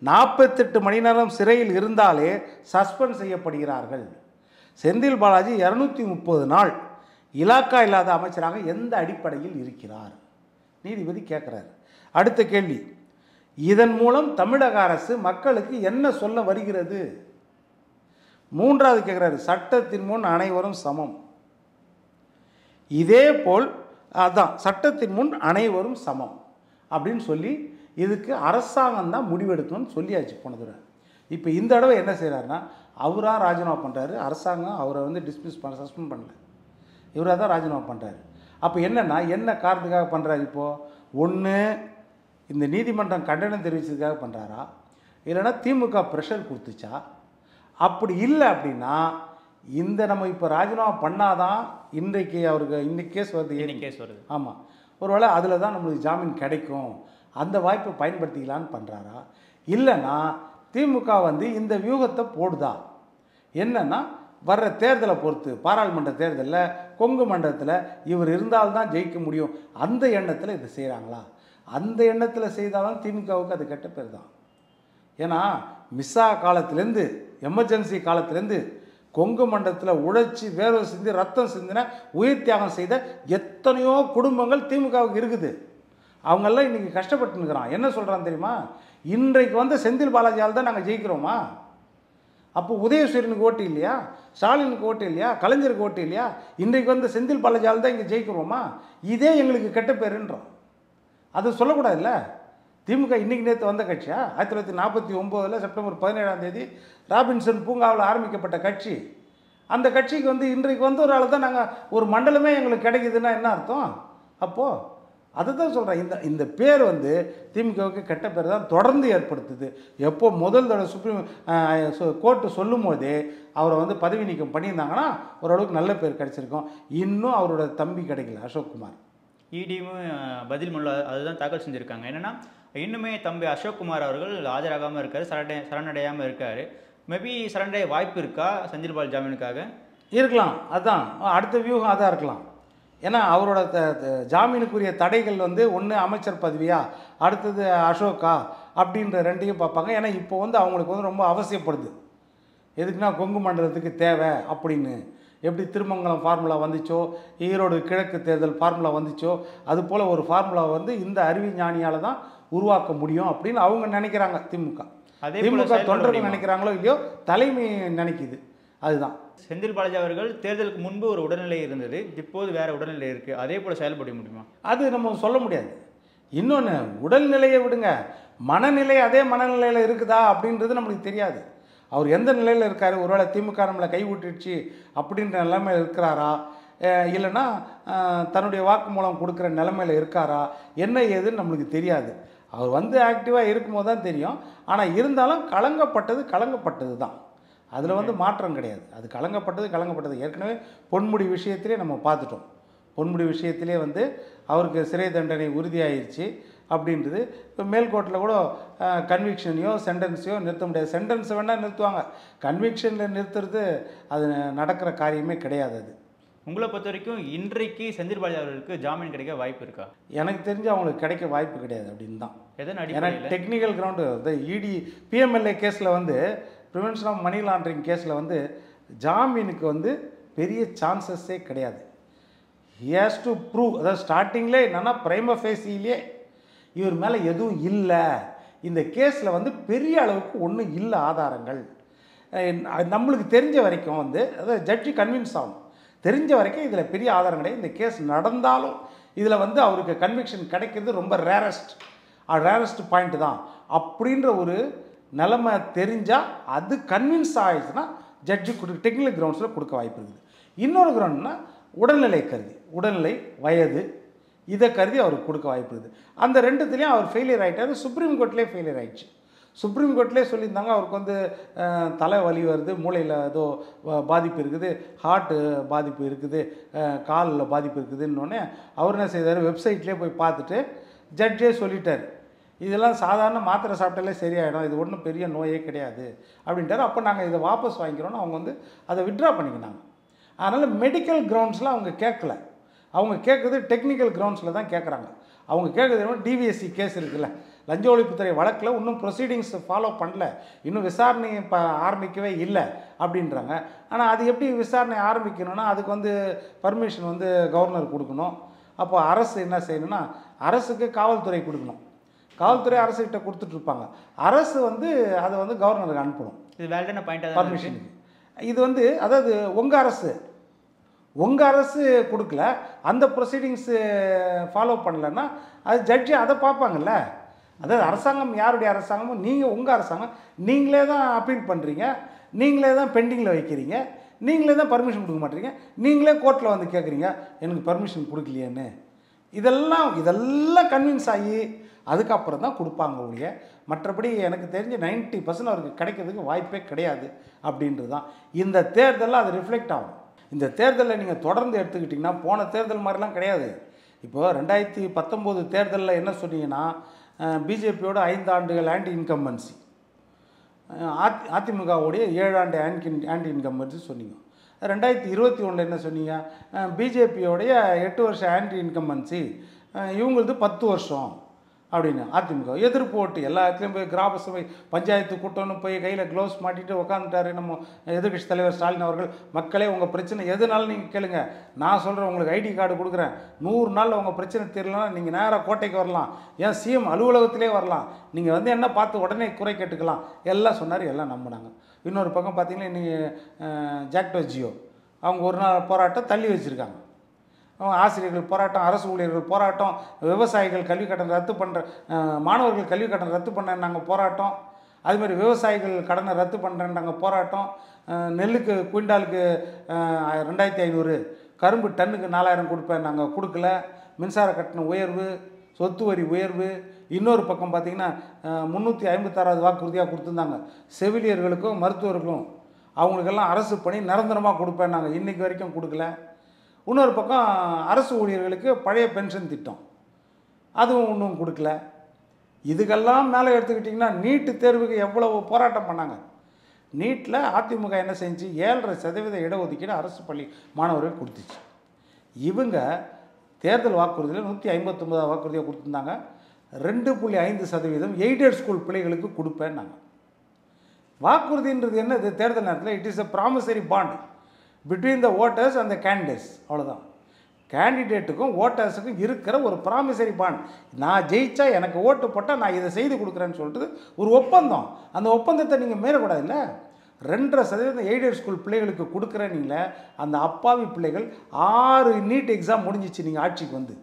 நாற்பத்தெட்டு மணி நேரம் சிறையில் இருந்தாலே சஸ்பெண்ட் செய்யப்படுகிறார்கள். செந்தில் பாலாஜி இரநூத்தி முப்பது நாள் இலாக்கா இல்லாத அமைச்சராக எந்த அடிப்படையில் இருக்கிறார்? நீதிபதி கேட்குறாரு. அடுத்த கேள்வி, இதன் மூலம் தமிழக அரசு மக்களுக்கு என்ன சொல்ல வருகிறது? மூன்றாவது கேட்குறாரு, சட்டத்தின் முன் அனைவரும் சமம். இதே போல் அதான் சட்டத்தின் முன் அனைவரும் சமம் அப்படின்னு சொல்லி இதுக்கு அரசாங்கம் தான் முடிவெடுக்கணும்னு சொல்லியாச்சு போன தடவை. இப்போ இந்த தடவை என்ன செய்கிறாருன்னா, அவராக ராஜினாமா பண்ணுறாரு. அரசாங்கம் அவரை வந்து டிஸ்மிஸ் பண்ண, சஸ்பெண்ட் பண்ணல, இவராக தான் ராஜினாமா பண்ணுறாரு. அப்போ என்னென்னா, என்ன காரணத்துக்காக பண்ணுறாரு? இப்போது ஒன்று இந்த நீதிமன்றம் கண்டனம் தெரிவித்ததுக்காக பண்ணுறாரா, இல்லைன்னா திமுக ப்ரெஷர் கொடுத்துச்சா? அப்படி இல்லை அப்படின்னா இந்த நம்ம இப்போ ராஜினாமா பண்ணாதான் இன்றைக்கு அவருக்கு இன்றைக்கு கேஸ் வருது, ஏன் கேஸ் வருது? ஆமாம், ஒருவேளை அதில் தான் நம்மளுக்கு ஜாமீன் கிடைக்கும், அந்த வாய்ப்பை பயன்படுத்திக்கலான்னு பண்ணுறாரா, இல்லைன்னா திமுக வந்து இந்த வியூகத்தை போடுதா? என்னென்னா, வர்ற தேர்தலை பொறுத்து, பாராளுமன்ற தேர்தலில் கொங்கு மண்டலத்தில் இவர் இருந்தால்தான் ஜெயிக்க முடியும், அந்த எண்ணத்தில் இதை செய்கிறாங்களா? அந்த எண்ணத்தில் செய்தாலும் திமுகவுக்கு அது கெட்ட பேர் தான். ஏன்னா மிஸ்ஸா காலத்துலேருந்து, எமர்ஜென்சி காலத்துலேருந்து கொங்கு மண்டலத்தில் உழைச்சி வேர்வை சிந்தி ரத்தம் சிந்தின உயிர் தியாகம் செய்த எத்தனையோ குடும்பங்கள் திமுகவுக்கு இருக்குது. அவங்கெல்லாம் இன்றைக்கி கஷ்டப்பட்டுனுக்குறான். என்ன சொல்கிறான் தெரியுமா? இன்றைக்கு வந்து செந்தில் பாலாஜியால் தான் நாங்கள் ஜெயிக்கிறோமா? அப்போ உதயசூரியனுக்கு ஓட்டு இல்லையா, ஸ்டாலினுக்கு ஓட்டு இல்லையா, கலைஞருக்கு ஓட்டு இல்லையா? இன்றைக்கு வந்து செந்தில் பாலாஜியால் தான் இங்கே ஜெயிக்கிறோமா? இதே எங்களுக்கு கெட்ட பேருன்றோம். அது சொல்லக்கூடாதுல்ல. திமுக இன்றைக்கி நேற்று வந்த கட்சியா? ஆயிரத்தி தொள்ளாயிரத்தி நாற்பத்தி ஒம்போதில் செப்டம்பர் பதினேழாம் தேதி ராபின்சன் பூங்காவில் ஆரம்பிக்கப்பட்ட கட்சி. அந்த கட்சிக்கு வந்து இன்றைக்கு வந்து ஒரு ஆள் தான் நாங்கள் ஒரு மண்டலமே எங்களுக்கு கிடைக்குதுன்னா என்ன அர்த்தம்? அப்போது அதை தான் சொல்கிறேன், இந்த இந்த பேர் வந்து திமுகவுக்கு கெட்ட பேர் தான் தொடர்ந்து ஏற்படுத்துது. எப்போ முதல் தடவை சுப்ரீம் கோர்ட்டு சொல்லும் போதே அவரை வந்து பதவி நீக்கம் பண்ணியிருந்தாங்கன்னா ஓரளவுக்கு நல்ல பேர் கிடச்சிருக்கும். இன்னும் அவரோட தம்பி கிடைக்கல, அசோக்குமார். இடியும் பதில் மனு அதுதான் தாக்கல் செஞ்சுருக்காங்க. என்னென்னா, இன்னுமே தம்பி அசோக்குமார் அவர்கள் ஆஜராகாமல் இருக்கார், சரணடை சரணடையாமல் இருக்கார். மேபி சரணடைய வாய்ப்பு இருக்கா செந்தில் பால் ஜாமீனுக்காக? இருக்கலாம், அதுதான் அடுத்த வியூகம், அதாக இருக்கலாம். ஏன்னா அவரோட த ஜாமீனுக்குரிய தடைகள் வந்து ஒன்று அமைச்சர் பதவியா, அடுத்தது அசோக்கா, அப்படின்ற ரெண்டையும் பார்ப்பாங்க. ஏன்னா இப்போ வந்து அவங்களுக்கு வந்து ரொம்ப அவசியப்படுது. எதுக்குன்னா கொங்கு மண்டலத்துக்கு தேவை அப்படின்னு. எப்படி திருமங்கலம் ஃபார்முலா வந்துச்சோ, ஈரோடு கிழக்கு தேர்தல் ஃபார்முலா வந்துச்சோ, அதுபோல் ஒரு ஃபார்முலா வந்து இந்த அறிவு ஞானியால் தான் உருவாக்க முடியும் அப்படின்னு அவங்க நினைக்கிறாங்க. திமுக திமுக தொண்டர்கள் நினைக்கிறாங்களோ இல்லையோ, தலைமை நினைக்குது. அதுதான் செந்தில் பாலாஜி அவர்கள் தேர்தலுக்கு முன்பு ஒரு உடல்நிலை இருந்தது, இப்போது வேற உடல்நிலை இருக்குது, அதே போல் செயல்பட முடியுமா? அது நம்ம சொல்ல முடியாது. இன்னொன்று, உடல்நிலையை விடுங்க, மனநிலை அதே மனநிலையில் இருக்குதா அப்படின்றது நம்மளுக்கு தெரியாது. அவர் எந்த நிலையில் இருக்கார்? ஒருவேளை திமுக நம்மளை கைவிட்டுடுச்சு அப்படின்ற நிலைமையில் இருக்கிறாரா, இல்லைன்னா தன்னுடைய வாக்கு மூலம் கொடுக்குற நிலைமையில் இருக்காரா, என்ன ஏதுன்னு நம்மளுக்கு தெரியாது. அவர் வந்து ஆக்டிவாக இருக்கும்போது தான் தெரியும். ஆனால் இருந்தாலும் கலங்கப்பட்டது கலங்கப்பட்டது தான், அதில் வந்து மாற்றம் கிடையாது. அது கலங்கப்பட்டது கலங்கப்பட்டது ஏற்கனவே பொன்முடி விஷயத்திலே நம்ம பார்த்துட்டோம். பொன்முடி விஷயத்திலே வந்து அவருக்கு சிறை தண்டனை உறுதியாகிடுச்சு அப்படின்றது. இப்போ மேல்கோட்டில் கூட கன்விக்ஷனையோ சென்டென்ஸையோ நிறுத்த முடியாது. சென்டென்ஸை வேணால் நிறுத்துவாங்க, கன்விக்ஷனில் நிறுத்துறது அது நடக்கிற காரியமே கிடையாது. அது உங்களை பொறுத்த வரைக்கும் இன்றைக்கு செந்தில் பாலாஜி அவர்களுக்கு ஜாமீன் கிடைக்க வாய்ப்பு இருக்கா? எனக்கு தெரிஞ்சு அவங்களுக்கு கிடைக்க வாய்ப்பு கிடையாது அப்படின்னு தான். ஏன்னா டெக்னிக்கல் கிரவுண்டு, இந்த இடி பிஎம்எல்ஏ கேஸில் வந்து ப்ரிவென்ஷன் ஆஃப் மணி லாண்ட்ரிங் கேஸில் வந்து ஜாமீனுக்கு வந்து பெரிய சான்சஸ்ஸே கிடையாது. He has to prove. அதாவது ஸ்டார்டிங்கில் என்னென்னா, பிரைம ஃபேஸிலேயே இவர் மேலே எதுவும் இல்லை, இந்த கேஸில் வந்து பெரிய அளவுக்கு ஒன்றும் இல்லை ஆதாரங்கள், நம்மளுக்கு தெரிஞ்ச வரைக்கும் வந்து அதாவது ஜட்ஜி கன்வின்ஸ் ஆகும். தெரிஞ்ச வரைக்கும் இதில் பெரிய ஆதாரம் கிடையாது. இந்த கேஸ் நடந்தாலும் இதில் வந்து அவருக்கு கன்விக்ஷன் கிடைக்கிறது ரொம்ப ரேரஸ்ட் ரேரஸ்ட் பாயிண்ட் தான் அப்படின்ற ஒரு நிலைமை தெரிஞ்சால் அது கன்வின்ஸ் ஆகிடுச்சுன்னா ஜட்ஜி கொடு டெக்னிக்கல் கிரவுண்ட்ஸில் கொடுக்க வாய்ப்பு இருக்குது. இன்னொரு கிரவுண்ட்னா உடல்நிலை கருதி உடல்நிலை வயது இதை கருதி அவருக்கு கொடுக்க வாய்ப்பு இருக்குது. அந்த ரெண்டுத்துலேயும் அவர் ஃபெயிலியர் ஆகிட்டாரு. சுப்ரீம் கோர்ட்லேயே ஃபெயிலியர் ஆகிடுச்சு. சுப்ரீம் கோர்ட்லேயே சொல்லியிருந்தாங்க அவருக்கு வந்து தலை வலி வருது, மூளையில் ஏதோ பாதிப்பு இருக்குது, ஹார்ட்டு பாதிப்பு இருக்குது, காலில் பாதிப்பு இருக்குதுன்னொன்னே அவர் என்ன செய்தார், வெப்சைட்லேயே போய் பார்த்துட்டு ஜட்ஜே சொல்லிட்டார் இதெல்லாம் சாதாரண மாத்திரை சாப்பிட்டாலே சரியாயிடும், இது ஒன்றும் பெரிய நோயே கிடையாது அப்படின்ட்டார். அப்போ நாங்கள் இதை வாபஸ் வாங்கிக்கிறோன்னு அவங்க வந்து அதை வித்ட்ரா பண்ணிக்கினாங்க. அதனால் மெடிக்கல் கிரவுண்ட்ஸில் அவங்க கேட்கல, அவங்க கேட்குறது டெக்னிக்கல் கிரவுண்ட்ஸில் தான் கேட்குறாங்க. அவங்க கேட்குறது டிவிஎஸ்சி கேஸ் இருக்குல்ல, லஞ்ச ஒழிப்புத்துறை வழக்கில் இன்னும் ப்ரொசீடிங்ஸ் ஃபாலோ பண்ணல, இன்னும் விசாரணை இப்போ ஆரம்பிக்கவே இல்லை அப்படின்றாங்க. ஆனால் அது எப்படி விசாரணை ஆரம்பிக்கணும்னா அதுக்கு வந்து பர்மிஷன் வந்து கவர்னர் கொடுக்கணும். அப்போ அரசு என்ன செய்யணும்னா அரசுக்கு காவல்துறை கொடுக்கணும், காவல்துறை அரசுகிட்ட கொடுத்துட்ருப்பாங்க, அரசு வந்து அதை வந்து கவர்னருக்கு அனுப்பணும். இது வேல்டான பாயிண்ட் பர்மிஷனுக்கு. இது வந்து அதாவது உங்கள் அரசு உங்கள் அரசு கொடுக்கல, அந்த ப்ரொசீடிங்ஸு ஃபாலோ பண்ணலைன்னா அது ஜட்ஜி அதை பார்ப்பாங்கல்ல. அதாவது அரசாங்கம் யாருடைய அரசாங்கமும் நீங்கள் உங்கள் அரசாங்கம் நீங்களே தான் அப்பீல் பண்ணுறீங்க, நீங்களே தான் பெண்டிங்கில் வைக்கிறீங்க, நீங்களே தான் பர்மிஷன் கொடுக்க மாட்டீங்க, நீங்களே கோர்ட்டில் வந்து கேட்குறீங்க எனக்கு பர்மிஷன் கொடுக்கலையேன்னு. இதெல்லாம் இதெல்லாம் கன்வின்ஸ் ஆகி அதுக்கப்புறம் தான் கொடுப்பாங்க ஒழிய மற்றபடி எனக்கு தெரிஞ்ச நைன்ட்டி பர்சன்ட் அவருக்கு கிடைக்கிறதுக்கு வாய்ப்பே கிடையாது அப்படின்றது தான். இந்த தேர்தலில் அது ரிஃப்ளெக்ட் ஆகும். இந்த தேர்தலில் நீங்கள் தொடர்ந்து எடுத்துக்கிட்டிங்கன்னா போன தேர்தல் மாதிரிலாம் கிடையாது. இப்போது ரெண்டாயிரத்தி பத்தொம்போது தேர்தலில் என்ன சொன்னீங்கன்னா பிஜேபியோட ஐந்து ஆண்டுகள் ஆன்டி இன்கம்பன்சி, அதி அதிமுகவுடைய ஏழாண்டு ஆன்டி ஆன்டி இன்கம்பன்சி சொன்னீங்க. ரெண்டாயிரத்தி இருபத்தி ஒன்றில் என்ன சொன்னீங்க, பிஜேபியோடைய எட்டு வருஷம் ஆன்டி இன்கம்பன்சி, இவங்களது பத்து வருஷம் அப்படின்னு. அதிமுக எதிர்ப்பு ஓட்டு எல்லா இடத்துலையும் போய் கிராம சபை பஞ்சாயத்து கூட்டம்னு போய் கையில் க்ளவுஸ் மாட்டிட்டு உட்காந்துட்டாரு நம்ம எதிர்கட்சி தலைவர் ஸ்டாலின் அவர்கள். மக்களே உங்கள் பிரச்சனை எதுனாலும் நீங்கள் கேளுங்க, நான் சொல்கிறேன் உங்களுக்கு ஐடி கார்டு கொடுக்குறேன், நூறு நாளில் உங்கள் பிரச்சனை தெரியலன்னா நீங்கள் நேராக கோட்டைக்கு வரலாம், ஏன் சிஎம் அலுவலகத்திலே வரலாம், நீங்கள் வந்து என்ன பார்த்து உடனே குறை கேட்டுக்கலாம் எல்லாம் சொன்னார். எல்லாம் நம்பினாங்க. இன்னொரு பக்கம் பார்த்தீங்கன்னா இன்னைக்கு ஜாக்டோ ஜியோ அவங்க ஒரு நாள் போராட்டம் தள்ளி வச்சுருக்காங்க. ஆசிரியர்கள் போராட்டம், அரசு ஊழியர்கள் போராட்டம், விவசாயிகள் கல்வி கட்டணம் ரத்து பண்ணுற மாணவர்கள் கல்வி கட்டணம் ரத்து பண்ண நாங்கள் போராட்டம், அதுமாதிரி விவசாயிகள் கடனை ரத்து பண்ணுறேன்னு நாங்கள் போராட்டம், நெல்லுக்கு குவிண்டாலுக்கு ரெண்டாயிரத்தி ஐநூறு கரும்பு டன்னுக்கு நாலாயிரம் கொடுப்பேன் நாங்கள் கொடுக்கல, மின்சார கட்டண உயர்வு, சொத்து வரி உயர்வு. இன்னொரு பக்கம் பார்த்திங்கன்னா முந்நூற்றி ஐம்பத்தாறாவது வாக்குறுதியாக கொடுத்துருந்தாங்க செவிலியர்களுக்கும் மருத்துவர்களுக்கும், அவங்களுக்கெல்லாம் அரசு பணி நிரந்தரமாக கொடுப்பேன் நாங்கள் இன்றைக்கு வரைக்கும் கொடுக்கல. இன்னொரு பக்கம் அரசு ஊழியர்களுக்கு பழைய பென்ஷன் திட்டம் அதுவும் ஒன்றும் கொடுக்கல. இதுக்கெல்லாம் மேலே எடுத்துக்கிட்டிங்கன்னா நீட்டு தேர்வுக்கு எவ்வளவு போராட்டம் பண்ணாங்க. நீட்டில் அதிமுக என்ன செஞ்சு ஏழரை சதவீத இடஒதுக்கீடு அரசு பள்ளி மாணவர்கள் கொடுத்துச்சு. இவங்க தேர்தல் வாக்குறுதியில் நூற்றி ஐம்பத்தொம்பதாவது வாக்குறுதியாக கொடுத்துருந்தாங்க, ரெண்டு புள்ளி ஐந்து சதவீதம் எய்டட் ஸ்கூல் பிள்ளைகளுக்கு கொடுப்பேன் நாங்கள். வாக்குறுதின்றது என்ன, இது தேர்தல் நேரத்தில் it is a promissory bond between the voters and the candidates, அவ்வளோதான். கேண்டிடேட்டுக்கும் ஓட்டர்ஸுக்கும் இருக்கிற ஒரு ப்ராமிசரி பாண்ட், நான் ஜெயித்தா எனக்கு ஓட்டு போட்டால் நான் இதை செய்து கொடுக்குறேன்னு சொல்லிட்டு ஒரு ஒப்பந்தம். அந்த ஒப்பந்தத்தை நீங்கள் மீறக்கூடாது இல்லை. ரெண்டரை சதவீதம் எய்டட் ஸ்கூல் பிள்ளைகளுக்கு கொடுக்குறீங்களே, அந்த அப்பாவி பிள்ளைகள் ஆறு நீட் எக்ஸாம் முடிஞ்சிச்சு நீங்கள் ஆட்சிக்கு வந்து.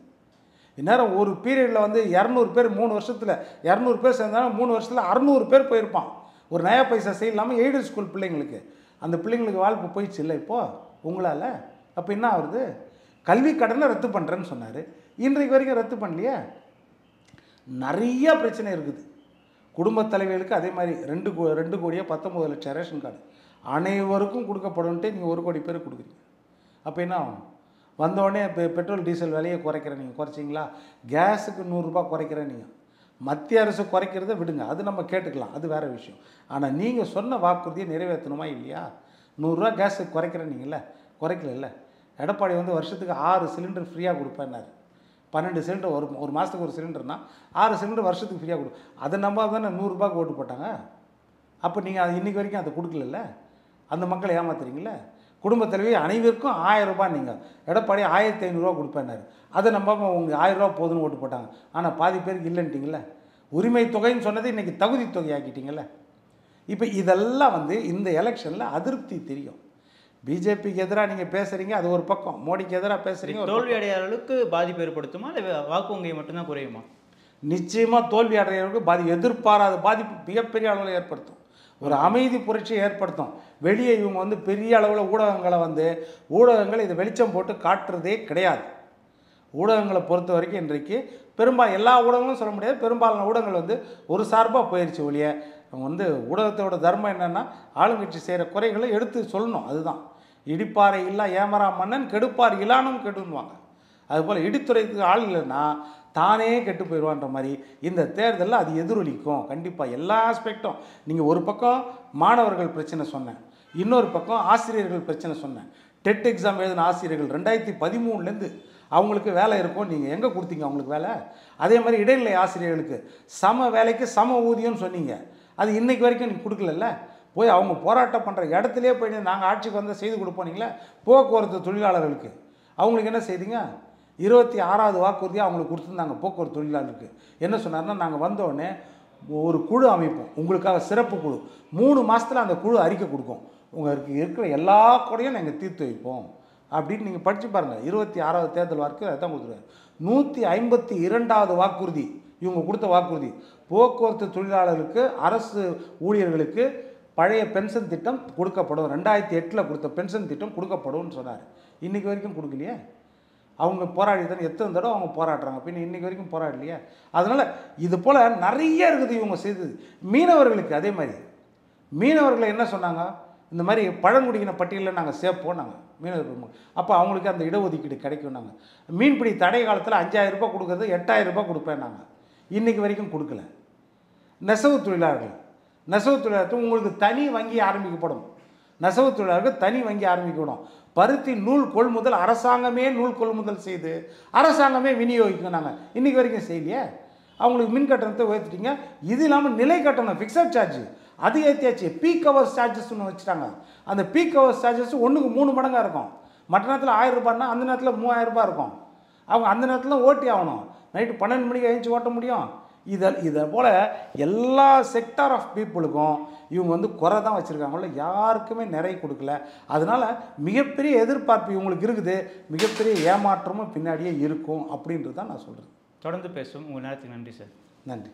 இந்நேரம் ஒரு பீரியடில் வந்து இரநூறு பேர் மூணு வருஷத்தில் இரநூறு பேர் சேர்ந்தாலும் மூணு வருஷத்தில் அறுநூறு பேர் போயிருப்பான். ஒரு நயா பைசா செய்யலாமல் எய்டட் ஸ்கூல் பிள்ளைங்களுக்கு அந்த பிள்ளைங்களுக்கு வாழ்ப்பு போயிடுச்சு இல்லை இப்போது உங்களால். அப்போ என்ன ஆகுது, கல்வி கடனை ரத்து பண்ணுறேன்னு சொன்னார், இன்றைக்கு வரைக்கும் ரத்து பண்ணலையே. நிறைய பிரச்சனை இருக்குது. குடும்பத் தலைவர்களுக்கு அதே மாதிரி ரெண்டு கோ ரெண்டு கோடியே பத்தொம்பது லட்சம் ரேஷன் கார்டு அனைவருக்கும் கொடுக்கப்படும்ட்டு நீங்கள் ஒரு கோடி பேர் கொடுக்குறீங்க. அப்போ என்ன ஆகும், வந்தோடனே இப்போ பெட்ரோல் டீசல் விலையை குறைக்கிறேன் நீங்கள் குறைச்சிங்களா, கேஸுக்கு நூறுரூபா குறைக்கிறேன் நீங்கள். மத்திய அரசு குறைக்கிறத விடுங்க, அது நம்ம கேட்டுக்கலாம், அது வேறு விஷயம். ஆனால் நீங்கள் சொன்ன வாக்குறுதியை நிறைவேற்றணுமா இல்லையா? நூறுரூவா கேஸுக்கு குறைக்கிறேன்னீங்கள, குறைக்கல இல்லை. எடப்பாடி வந்து வருஷத்துக்கு ஆறு சிலிண்டர் ஃப்ரீயாக கொடுப்பேன்னாரு, பன்னெண்டு சிலிண்டர் ஒரு ஒரு மாதத்துக்கு ஒரு சிலிண்டர்னா ஆறு சிலிண்டர் வருஷத்துக்கு ஃப்ரீயாக கொடு. அதை நம்ம தானே நூறுரூபாய்க்கு ஓட்டு போட்டாங்க. அப்போ நீங்கள் அது இன்றைக்கி வரைக்கும் அதை கொடுக்கல, அந்த மக்களை ஏமாத்துறீங்களே. குடும்பத் தலைவி அனைவருக்கும் ஆயிரம் ரூபாய், நீங்கள் எடப்பாடி ஆயிரத்தி ஐநூறுரூவா கொடுப்பேன்னாரு, அதை நம்ம உங்களுக்கு ஆயிரம் ரூபா போதுன்னு ஓட்டு போட்டாங்க. ஆனால் பாதி பேருக்கு இல்லைன்ட்டிங்கள. உரிமை தொகைன்னு சொன்னது இன்றைக்கி தகுதி தொகை ஆக்கிட்டீங்கள. இப்போ இதெல்லாம் வந்து இந்த எலெக்ஷனில் அதிருப்தி தெரியும். பிஜேபிக்கு எதிராக நீங்கள் பேசுகிறீங்க, அது ஒரு பக்கம். மோடிக்கு எதிராக பேசுகிறீங்க. தோல்வி அடையாளர்களுக்கு பாதிப்பு ஏற்படுத்துமா இல்லை வாக்கு வங்கி மட்டும்தான் குறையுமா? நிச்சயமாக தோல்வி அடையாளர்களுக்கு பாதி எதிர்பாராத பாதிப்பு மிகப்பெரிய அளவில் ஏற்படுத்தும். ஒரு அமைதி புரட்சியை ஏற்படுத்தும். வெளியே இவங்க வந்து பெரிய அளவில் ஊடகங்களை வந்து ஊடகங்கள் இதை வெளிச்சம் போட்டு காட்டுறதே கிடையாது. ஊடகங்களை பொறுத்த வரைக்கும் இன்றைக்கு பெரும்பாலும் எல்லா ஊடகங்களும் சொல்ல முடியாது, பெரும்பாலான ஊடகங்கள் வந்து ஒரு சார்பாக போயிடுச்சு ஒழிய அவங்க வந்து ஊடகத்தோட தர்மம் என்னென்னா ஆளுங்கட்சி செய்கிற குறைகளை எடுத்து சொல்லணும். அதுதான் இடிப்பாறை இல்லா ஏமரா மன்னன் கெடுப்பார் இலானும் கெடுன்னுவாங்க. அதுபோல் இடித்துறைக்கு ஆள் இல்லைன்னா தானே கெட்டு போயிடுவான்ற மாதிரி இந்த தேர்தலில் அது எதிரொலிக்கும் கண்டிப்பாக எல்லா ஆஸ்பெக்டும். நீங்கள் ஒரு பக்கம் மாணவர்கள் பிரச்சனை சொன்னேன், இன்னொரு பக்கம் ஆசிரியர்கள் பிரச்சனை சொன்னேன். டெட் எக்ஸாம் எழுதின ஆசிரியர்கள் ரெண்டாயிரத்தி பதிமூணுலேருந்து அவங்களுக்கு வேலை இருக்கும், நீங்கள் எங்கே கொடுத்தீங்க அவங்களுக்கு வேலை? அதே மாதிரி இடைநிலை ஆசிரியர்களுக்கு சம வேலைக்கு சம ஊதியம்னு சொன்னீங்க, அது இன்றைக்கு வரைக்கும் நீங்கள் கொடுக்கலல்ல. போய் அவங்க போராட்டம் பண்ணுற இடத்துலையே போய் நாங்கள் ஆட்சிக்கு வந்து செய்து கொடுப்போனீங்களே. போக்குவரத்து தொழிலாளர்களுக்கு அவங்களுக்கு என்ன செய்தீங்க? இருபத்தி ஆறாவது வாக்குறுதியாக அவங்களுக்கு கொடுத்துருந்தாங்க. போக்குவரத்து தொழிலாளருக்கு என்ன சொன்னார்னா, நாங்கள் வந்தோடனே ஒரு குழு அமைப்போம் உங்களுக்காக, சிறப்பு குழு. மூணு மாதத்தில் அந்த குழு அறிக்கை கொடுக்கும், உங்களுக்கு இருக்கிற எல்லா குறையும் நாங்கள் தீர்த்து வைப்போம் அப்படின்னு நீங்கள் படித்து பாருங்கள். இருபத்தி ஆறாவது தேர்தல் வாக்கு அதை தான் கொடுத்துருக்காரு. நூற்றி ஐம்பத்தி இரண்டாவது வாக்குறுதி இவங்க கொடுத்த வாக்குறுதி, போக்குவரத்து தொழிலாளர்களுக்கு அரசு ஊழியர்களுக்கு பழைய பென்ஷன் திட்டம் கொடுக்கப்படும், ரெண்டாயிரத்தி எட்டில் கொடுத்த பென்ஷன் திட்டம் கொடுக்கப்படும்னு சொன்னார். இன்றைக்கி வரைக்கும் கொடுக்கலையே. அவங்க போராடி தானே எத்தனை தடவை அவங்க போராடுறாங்க, பின் இன்றைக்கி வரைக்கும் போராடலையே. அதனால் இது போல் நிறைய இருக்குது இவங்க செய்தது. மீனவர்களுக்கு அதே மாதிரி மீனவர்களை என்ன சொன்னாங்க, இந்த மாதிரி பழங்குடியின பட்டியலில் நாங்கள் சேர்ப்போம் நாங்கள் மீனவர், அப்போ அவங்களுக்கு அந்த இடஒதுக்கீடு கிடைக்கும். நாங்கள் மீன்பிடி தடை காலத்தில் அஞ்சாயிரம் ரூபாய் கொடுக்குறது எட்டாயிரம் ரூபாய் கொடுப்பேன் நாங்கள், இன்றைக்கி வரைக்கும் கொடுக்கல. நெசவு தொழிலாளர்கள், நெசவு தொழிலாளர்கள் உங்களுக்கு தனி வங்கி ஆரம்பிக்கப்படும், நெசவு தொழிலாளர்கள் தனி வங்கி ஆரம்பிக்கப்படும். பருத்தி நூல் கொள்முதல் அரசாங்கமே நூல் கொள்முதல் செய்து அரசாங்கமே விநியோகிக்கும், நாங்கள் இன்றைக்கி வரைக்கும் செய்யலையே. அவங்களுக்கு மின் கட்டணத்தை உயர்த்திட்டீங்க. இது இல்லாமல் நிலை கட்டணம் ஃபிக்ஸட் சார்ஜ் அது ஏற்றியாச்சு. பீக் ஹவர்ஸ் சார்ஜஸ்ன்னு வச்சுட்டாங்க. அந்த பீக் ஹவர்ஸ் சார்ஜஸ் ஒன்றுக்கு மூணு மடங்காக இருக்கும். மற்ற நேரத்தில் ஆயிரம் ரூபாய்னா அந்த நேரத்தில் மூவாயிரம் ரூபாய் இருக்கும். அவங்க அந்த நேரத்தில் ஓட்டி ஆகணும், நைட்டு பன்னெண்டு மணிக்கு எழுந்து ஓட்ட முடியும். இதை இதை போல் எல்லா செக்டார் ஆஃப் பீப்புளுக்கும் இவங்க வந்து குறை தான் வச்சுருக்காங்களோ, யாருக்குமே நிறைய கொடுக்கல. அதனால் மிகப்பெரிய எதிர்பார்ப்பு இவங்களுக்கு இருக்குது, மிகப்பெரிய ஏமாற்றமும் பின்னாடியே இருக்கும் அப்படின்றது தான் நான் சொல்கிறேன். தொடர்ந்து பேசும். உங்கள் நேரத்துக்கு நன்றி சார். நன்றி.